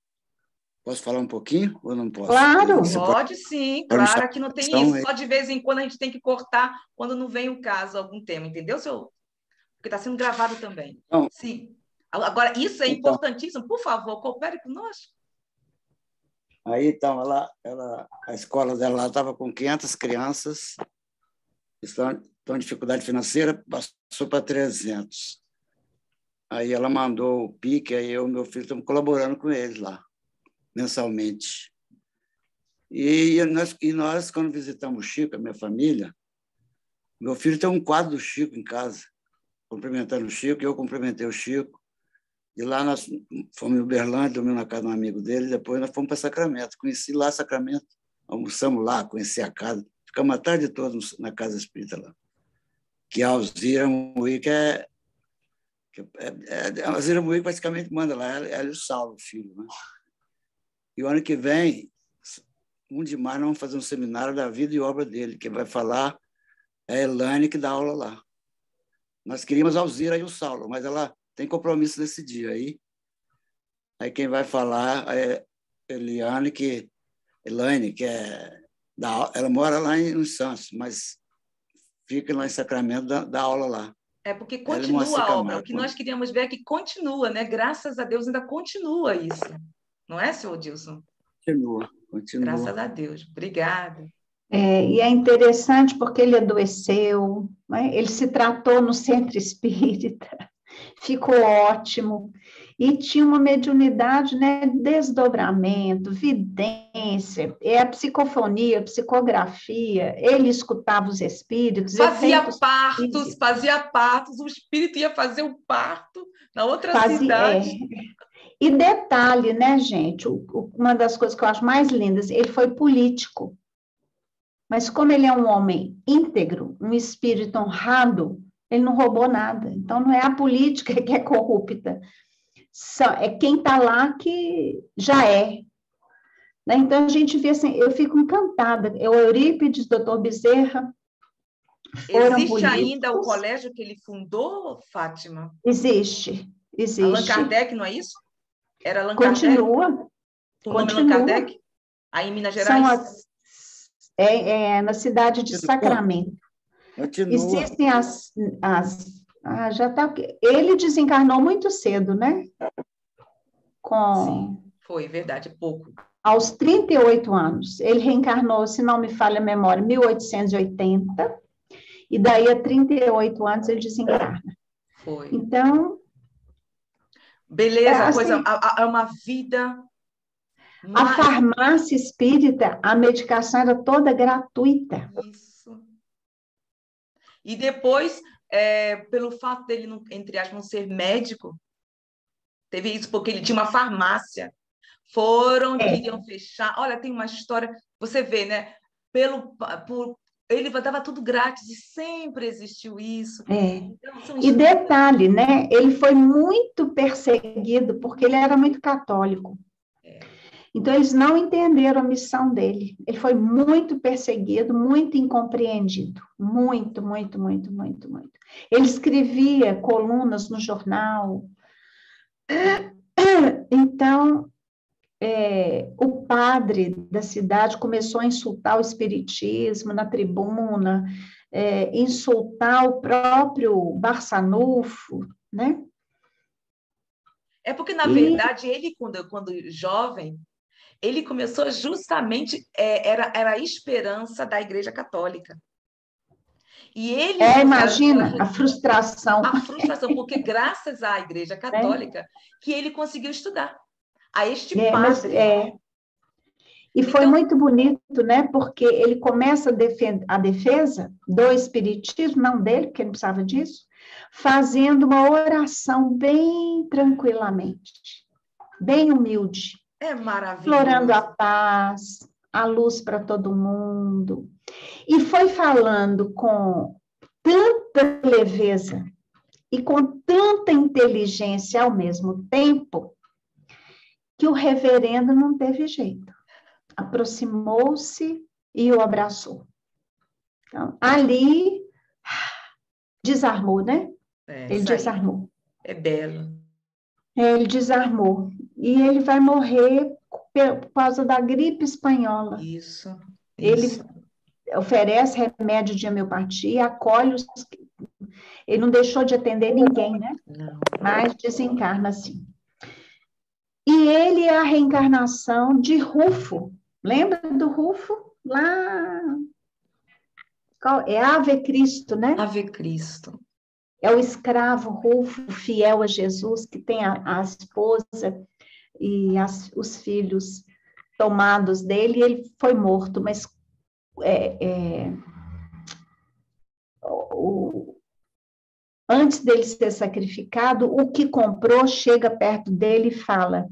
posso falar um pouquinho ou não posso? Claro, pode sim, claro, aqui não tem isso, só de vez em quando a gente tem que cortar quando não vem o caso, algum tema, entendeu, senhor? Porque está sendo gravado também. Então, sim. Agora, isso é importantíssimo, por favor, coopere conosco. Aí, então, a escola dela lá estava com 500 crianças, estão em dificuldade financeira, passou para 300. Aí ela mandou o PIC, aí eu e meu filho estamos colaborando com eles lá, mensalmente. E nós, quando visitamos o Chico, a minha família, meu filho tem um quadro do Chico em casa, cumprimentando o Chico, eu cumprimentei o Chico. E lá nós fomos em Uberlândia, dormimos na casa de um amigo dele, depois nós fomos para Sacramento. Conheci lá Sacramento, almoçamos lá, conheci a casa, ficamos a tarde toda na casa espírita lá. Que é a Alzira Amui, que é... A Alzira Amui praticamente manda lá, ela e o Saulo, o filho. Né? E o ano que vem, 1 de maio, nós vamos fazer um seminário da vida e obra dele. Quem vai falar é a Elane, que dá aula lá. Nós queríamos a Alzira e o Saulo, mas ela tem compromisso nesse dia aí. Aí quem vai falar é a Eliane, que é ela mora lá em Santos, mas fica lá em Sacramento, dá aula lá. É porque continua a obra. O que nós queríamos ver é que continua, né? Graças a Deus ainda continua isso. Não é, senhor Odilson? Continua. Graças a Deus. Obrigada. E é interessante porque ele adoeceu, né? Ele se tratou no centro espírita, ficou ótimo, e tinha uma mediunidade, né, desdobramento, vidência, a psicofonia, a psicografia, ele escutava os espíritos. Fazia partos, o espírito ia fazer o parto na outra cidade. E detalhe, né, gente, uma das coisas que eu acho mais lindas, ele foi político. Mas como ele é um homem íntegro, um espírito honrado, ele não roubou nada. Então, não é a política que é corrupta. É quem está lá que já é. Né? Então, a gente vê assim, eu fico encantada. O Eurípides, doutor Bezerra, foram políticos. Existe ainda o colégio que ele fundou, Fátima? Existe. Allan Kardec, não é isso? Era Allan Kardec? Continua. O nome é Allan Kardec? Aí em Minas Gerais? Na cidade de Sacramento. Existem ele desencarnou muito cedo, né? Sim, foi verdade, pouco. Aos 38 anos. Ele reencarnou, se não me falha a memória, em 1880. E daí, a 38 anos, ele desencarna. Foi. Então... beleza, é uma vida... A farmácia espírita, a medicação era toda gratuita. Isso. E depois, pelo fato dele, entre aspas, não ser médico, teve isso porque ele tinha uma farmácia. Queriam fechar. Olha, tem uma história, você vê, né? Ele dava tudo grátis e sempre existiu isso. Então, e detalhe, né? Ele foi muito perseguido porque ele era muito católico. Então, eles não entenderam a missão dele. Ele foi muito perseguido, muito incompreendido. Muito. Ele escrevia colunas no jornal. Então, o padre da cidade começou a insultar o espiritismo na tribuna, insultar o próprio Barsanulfo, né? É porque, na verdade, ele, quando jovem, ele começou justamente, era a esperança da Igreja Católica. E ele... imagina, a frustração. A frustração, porque graças à Igreja Católica que ele conseguiu estudar. A este padre. E então, foi muito bonito, né? Porque ele começa a defesa do espiritismo, não dele, porque ele não precisava disso, fazendo uma oração bem tranquilamente, bem humilde. É maravilhoso. Explorando a paz, a luz para todo mundo. E foi falando com tanta leveza e com tanta inteligência ao mesmo tempo que o reverendo não teve jeito. Aproximou-se e o abraçou. Então, ali desarmou, né? Ele desarmou. É belo. Ele desarmou. E ele vai morrer por causa da gripe espanhola. Isso. Ele oferece remédio de homeopatia, acolhe os... Ele não deixou de atender ninguém, né? Não. Mas desencarna assim. E ele é a reencarnação de Rufo. Lembra do Rufo? Lá... É Ave Cristo, né? Ave Cristo. É o escravo Rufo, fiel a Jesus, que tem a esposa e os filhos tomados dele, e ele foi morto, mas antes dele ser sacrificado, o que comprou chega perto dele e fala: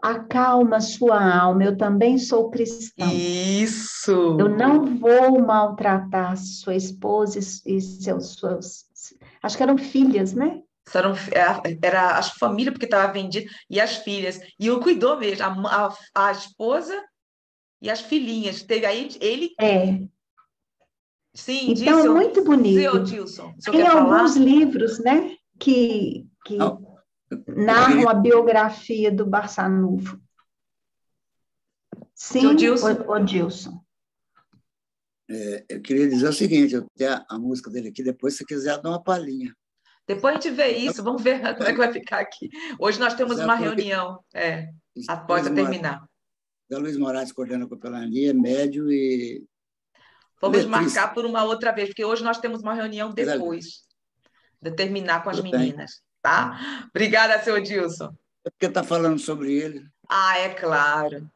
acalma sua alma, eu também sou cristão. Isso! Eu não vou maltratar sua esposa e seus... Acho que eram filhas, né? Era as famílias, porque estava vendida, e as filhas. E eu cuidou mesmo, a esposa e as filhinhas. Teve aí ele... Sim, então, disse, muito bonito. Seu Odilson, tem alguns livros, né, que narram a biografia do Barsanulfo. Sim, Odilson. Eu queria dizer o seguinte, eu tenho a música dele aqui, depois, se quiser, dá uma palhinha. Depois a gente vê isso, vamos ver como é que vai ficar aqui. Hoje nós temos uma reunião. A porta terminar. Da Luiz Moraes coordenando a Copelania, médio e... Vamos marcar por uma outra vez, porque hoje nós temos uma reunião depois de terminar com as meninas, tá? Obrigada, seu Odilson. É porque está falando sobre ele. Ah, é claro.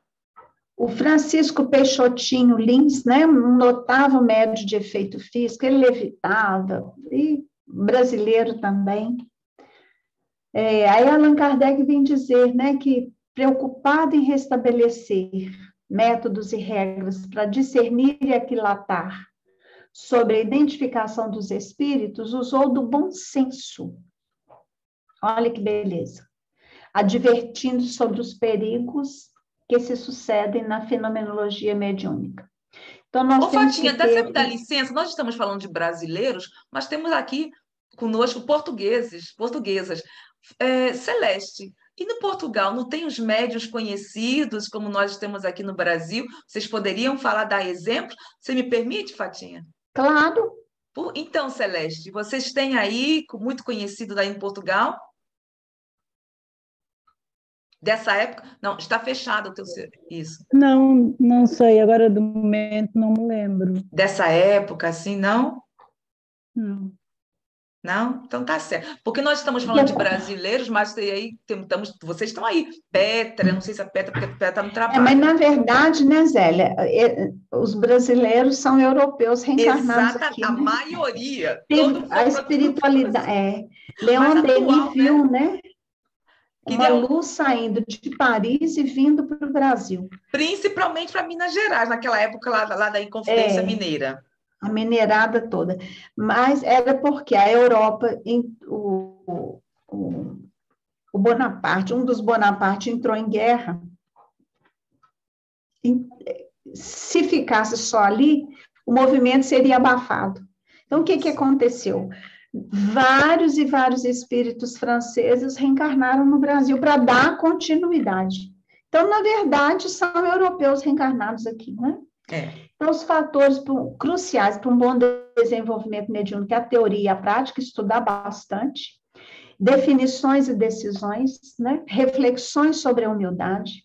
O Francisco Peixotinho Lins, né, um notável médium de efeito físico, ele levitava, e brasileiro também. É, aí Allan Kardec vem dizer, né, que preocupado em restabelecer métodos e regras para discernir e aquilatar sobre a identificação dos espíritos, usou do bom senso. Olha que beleza. Advertindo sobre os perigos que se sucedem na fenomenologia mediúnica. Então, nós Fatinha, até sempre dá licença, nós estamos falando de brasileiros, mas temos aqui conosco portugueses, portuguesas. É, Celeste, e no Portugal não tem os médiuns conhecidos, como nós temos aqui no Brasil? Vocês poderiam falar, dar exemplos? Você me permite, Fatinha? Claro. Então, Celeste, vocês têm aí muito conhecido daí em Portugal? Dessa época? Não, está fechado o teu... Isso. Não, não sei. Agora, do momento, não me lembro. Dessa época, assim, não? Não. Não? Então tá certo. Porque nós estamos falando de brasileiros, mas aí, vocês estão aí. Petra, não sei se a Petra, porque a Petra está no trabalho. É, mas, na verdade, né, Zélia, os brasileiros são europeus reencarnados. Exatamente, aqui, né? A maioria. A espiritualidade, Leon Denis viu, né? Uma luz saindo de Paris e vindo para o Brasil. Principalmente para Minas Gerais, naquela época lá da Inconfidência Mineira. A minerada toda. Mas era porque a Europa, o Bonaparte, um dos Bonaparte entrou em guerra. Se ficasse só ali, o movimento seria abafado. Então, o que aconteceu? Vários e vários espíritos franceses reencarnaram no Brasil para dar continuidade. Então, na verdade, são europeus reencarnados aqui, né? Então, os fatores cruciais para um bom desenvolvimento mediúnico é a teoria e a prática, estudar bastante, definições e decisões, né? Reflexões sobre a humildade,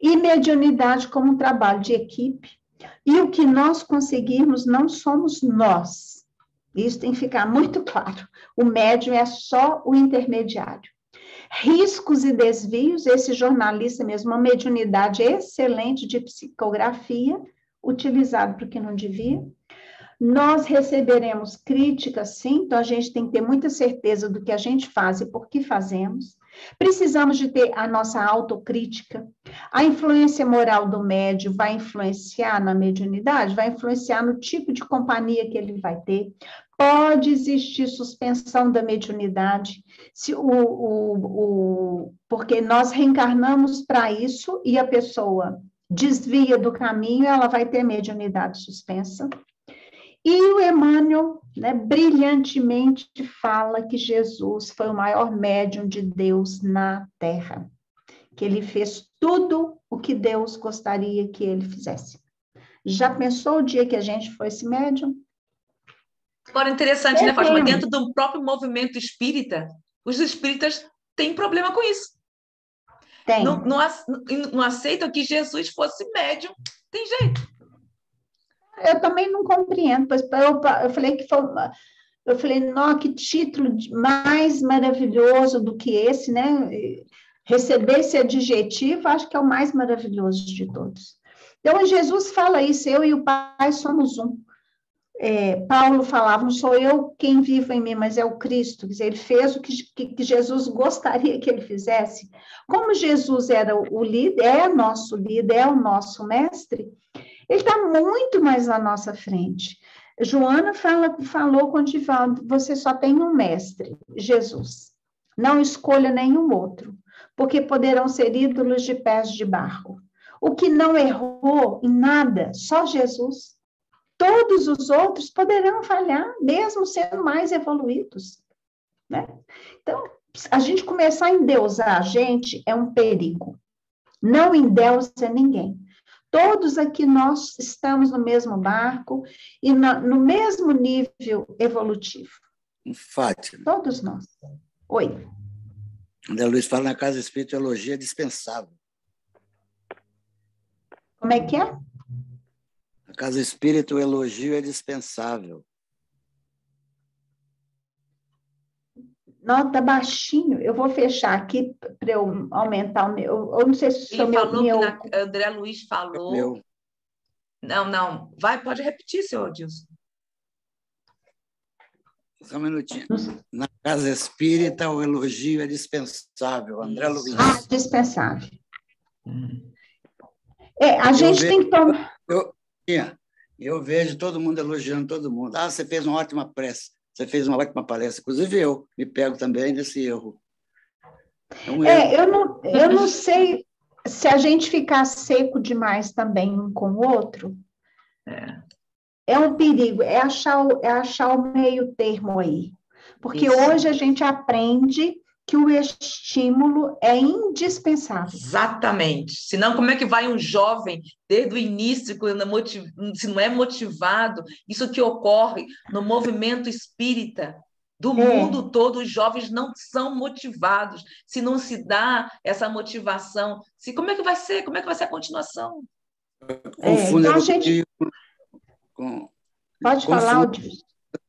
e mediunidade como um trabalho de equipe. E o que nós conseguirmos não somos nós. Isso tem que ficar muito claro. O médium é só o intermediário. Riscos e desvios, esse jornalista mesmo, uma mediunidade excelente de psicografia, utilizado para o que não devia. Nós receberemos críticas, sim, então a gente tem que ter muita certeza do que a gente faz e por que fazemos. Precisamos de ter a nossa autocrítica. A influência moral do médium vai influenciar na mediunidade, vai influenciar no tipo de companhia que ele vai ter. Pode existir suspensão da mediunidade, porque nós reencarnamos para isso e a pessoa desvia do caminho, ela vai ter mediunidade suspensa. E o Emmanuel, né, brilhantemente fala que Jesus foi o maior médium de Deus na Terra, que ele fez tudo o que Deus gostaria que ele fizesse. Já pensou o dia que a gente foi esse médium? Agora, interessante, né, Fátima? Dentro do próprio movimento espírita, os espíritas têm problema com isso. Tem. Não aceitam que Jesus fosse médium. Tem jeito. Eu também não compreendo, pois eu falei que foi, eu falei, não, que título mais maravilhoso do que esse, né? Receber esse adjetivo, acho que é o mais maravilhoso de todos. Então, Jesus fala isso, eu e o Pai somos um. É, Paulo falava, não sou eu quem vivo em mim, mas é o Cristo. Quer dizer, ele fez o que Jesus gostaria que ele fizesse. Como Jesus era o líder, é nosso líder, é o nosso mestre, ele está muito mais à nossa frente. Joana falou com o Divaldo, você só tem um mestre, Jesus. Não escolha nenhum outro, porque poderão ser ídolos de pés de barro. O que não errou em nada, só Jesus. Todos os outros poderão falhar, mesmo sendo mais evoluídos, né? Então, a gente começar a endeusar a gente é um perigo. Não endeusa ninguém. Todos aqui nós estamos no mesmo barco e no mesmo nível evolutivo. Fátima. Todos nós. Oi. André Luiz fala na casa espírita, elogia é dispensável. Como é que é? Na casa espírita, o elogio é dispensável. Não, tá baixinho. Eu vou fechar aqui para eu aumentar o meu... Eu não sei se ele falou que na... André Luiz falou... Meu. Não, não. Vai, pode repetir, senhor Odilson. Só um minutinho. Na casa espírita, o elogio é dispensável. André Luiz. Ah, dispensável. É, a gente tem que tomar... Eu vejo todo mundo elogiando todo mundo. Ah, você fez uma ótima prece. Você fez uma ótima palestra. Inclusive eu me pego também nesse erro. É um erro. É, eu não sei se a gente ficar seco demais também um com o outro. É um perigo. É achar o meio termo aí. Porque isso. Hoje a gente aprende que o estímulo é indispensável. Exatamente. Senão, como é que vai um jovem, desde o início, se não é motivado? Isso que ocorre no movimento espírita do mundo todo, os jovens não são motivados. Se não se dá essa motivação, como é que vai ser? Como é que vai ser a continuação? Confunde então a gente... Pode falar, Odilson.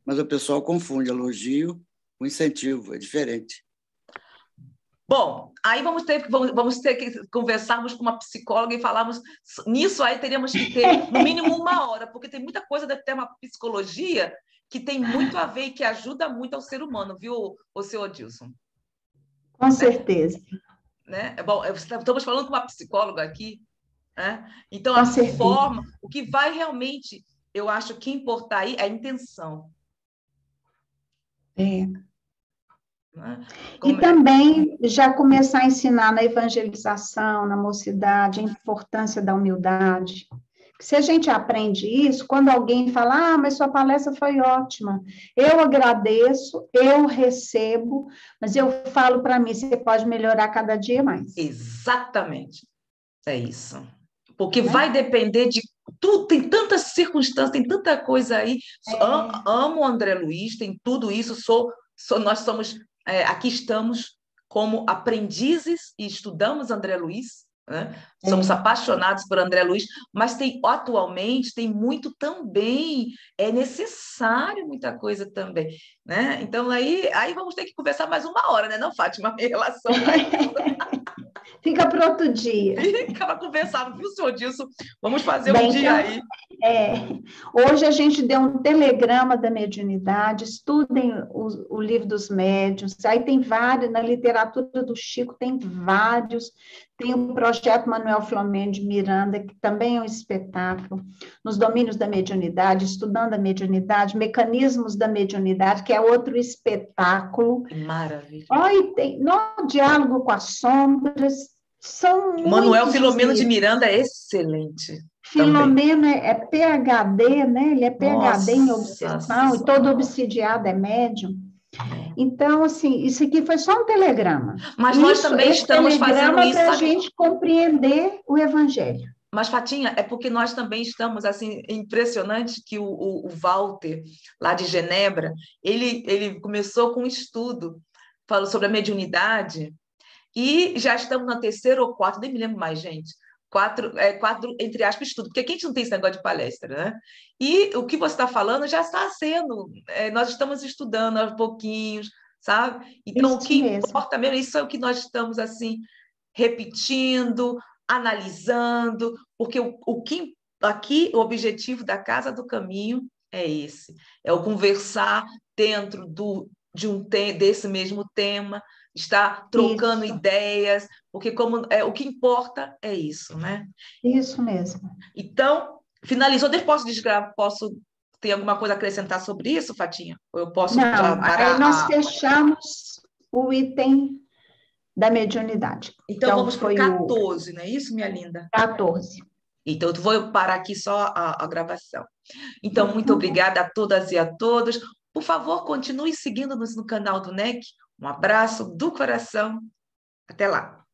Mas o pessoal confunde elogio com incentivo, é diferente. Bom, aí vamos ter que conversarmos com uma psicóloga e falarmos nisso, aí teríamos que ter no mínimo uma hora, porque tem muita coisa da tema psicologia que tem muito a ver e que ajuda muito ao ser humano, viu, o seu Odilson? Com certeza. Né? Bom, estamos falando com uma psicóloga aqui, né? Então, a forma, o que vai realmente, eu acho que importar aí é a intenção. É. E também já começar a ensinar na evangelização, na mocidade, a importância da humildade. Se a gente aprende isso, quando alguém fala, ah, mas sua palestra foi ótima, eu agradeço, eu recebo, mas eu falo para mim, você pode melhorar cada dia mais. Exatamente, é isso. Porque vai depender de tudo, tem tantas circunstâncias, tem tanta coisa aí. É. Amo o André Luiz, tem tudo isso, nós somos... aqui estamos como aprendizes e estudamos André Luiz, né? Somos apaixonados por André Luiz, mas atualmente tem muito também, é necessário muita coisa também, né? Então aí vamos ter que conversar mais uma hora, né? Não, Fátima, em relação a isso. Fica para outro dia. Fica para conversar, viu, senhor Dilson? Vamos fazer um dia aí. Hoje a gente deu um telegrama da mediunidade, estudem o livro dos médiuns, aí tem vários, na literatura do Chico tem vários, tem o projeto Manuel Filomeno de Miranda, que também é um espetáculo, nos domínios da mediunidade, estudando a mediunidade, mecanismos da mediunidade, que é outro espetáculo. Maravilha. Olha, tem no diálogo com as sombras, são Manuel Filomeno de Miranda é excelente. Filomeno é PhD, né? Ele é PhD em obsessão, e todo obsidiado é médium. Então, assim, isso aqui foi só um telegrama. Mas nós também estamos fazendo isso para a gente compreender o evangelho. Mas, Fatinha, é porque nós também estamos, assim, impressionante que o Walter, lá de Genebra, ele começou com um estudo, falou sobre a mediunidade, e já estamos na terceira ou quarta, nem me lembro mais, gente, quatro, entre aspas, estudo, porque aqui a gente não tem esse negócio de palestra, né? E o que você está falando já está sendo, nós estamos estudando aos pouquinhos, sabe? Então, isso o que mesmo. Importa mesmo, isso é o que nós estamos, assim, repetindo, analisando, porque aqui o objetivo da Casa do Caminho é esse, é o conversar dentro desse mesmo tema, está trocando isso. Ideias, porque o que importa é isso, né? Isso mesmo. Então, finalizou, depois posso ter alguma coisa a acrescentar sobre isso, Fatinha? Ou eu posso... Não, aí nós fechamos o item da mediunidade. Então vamos para o 14, não é isso, minha linda? 14. Então, eu vou parar aqui só a gravação. Então, muito obrigada a todas e a todos. Por favor, continue seguindo-nos no canal do NEC. Um abraço do coração. Até lá.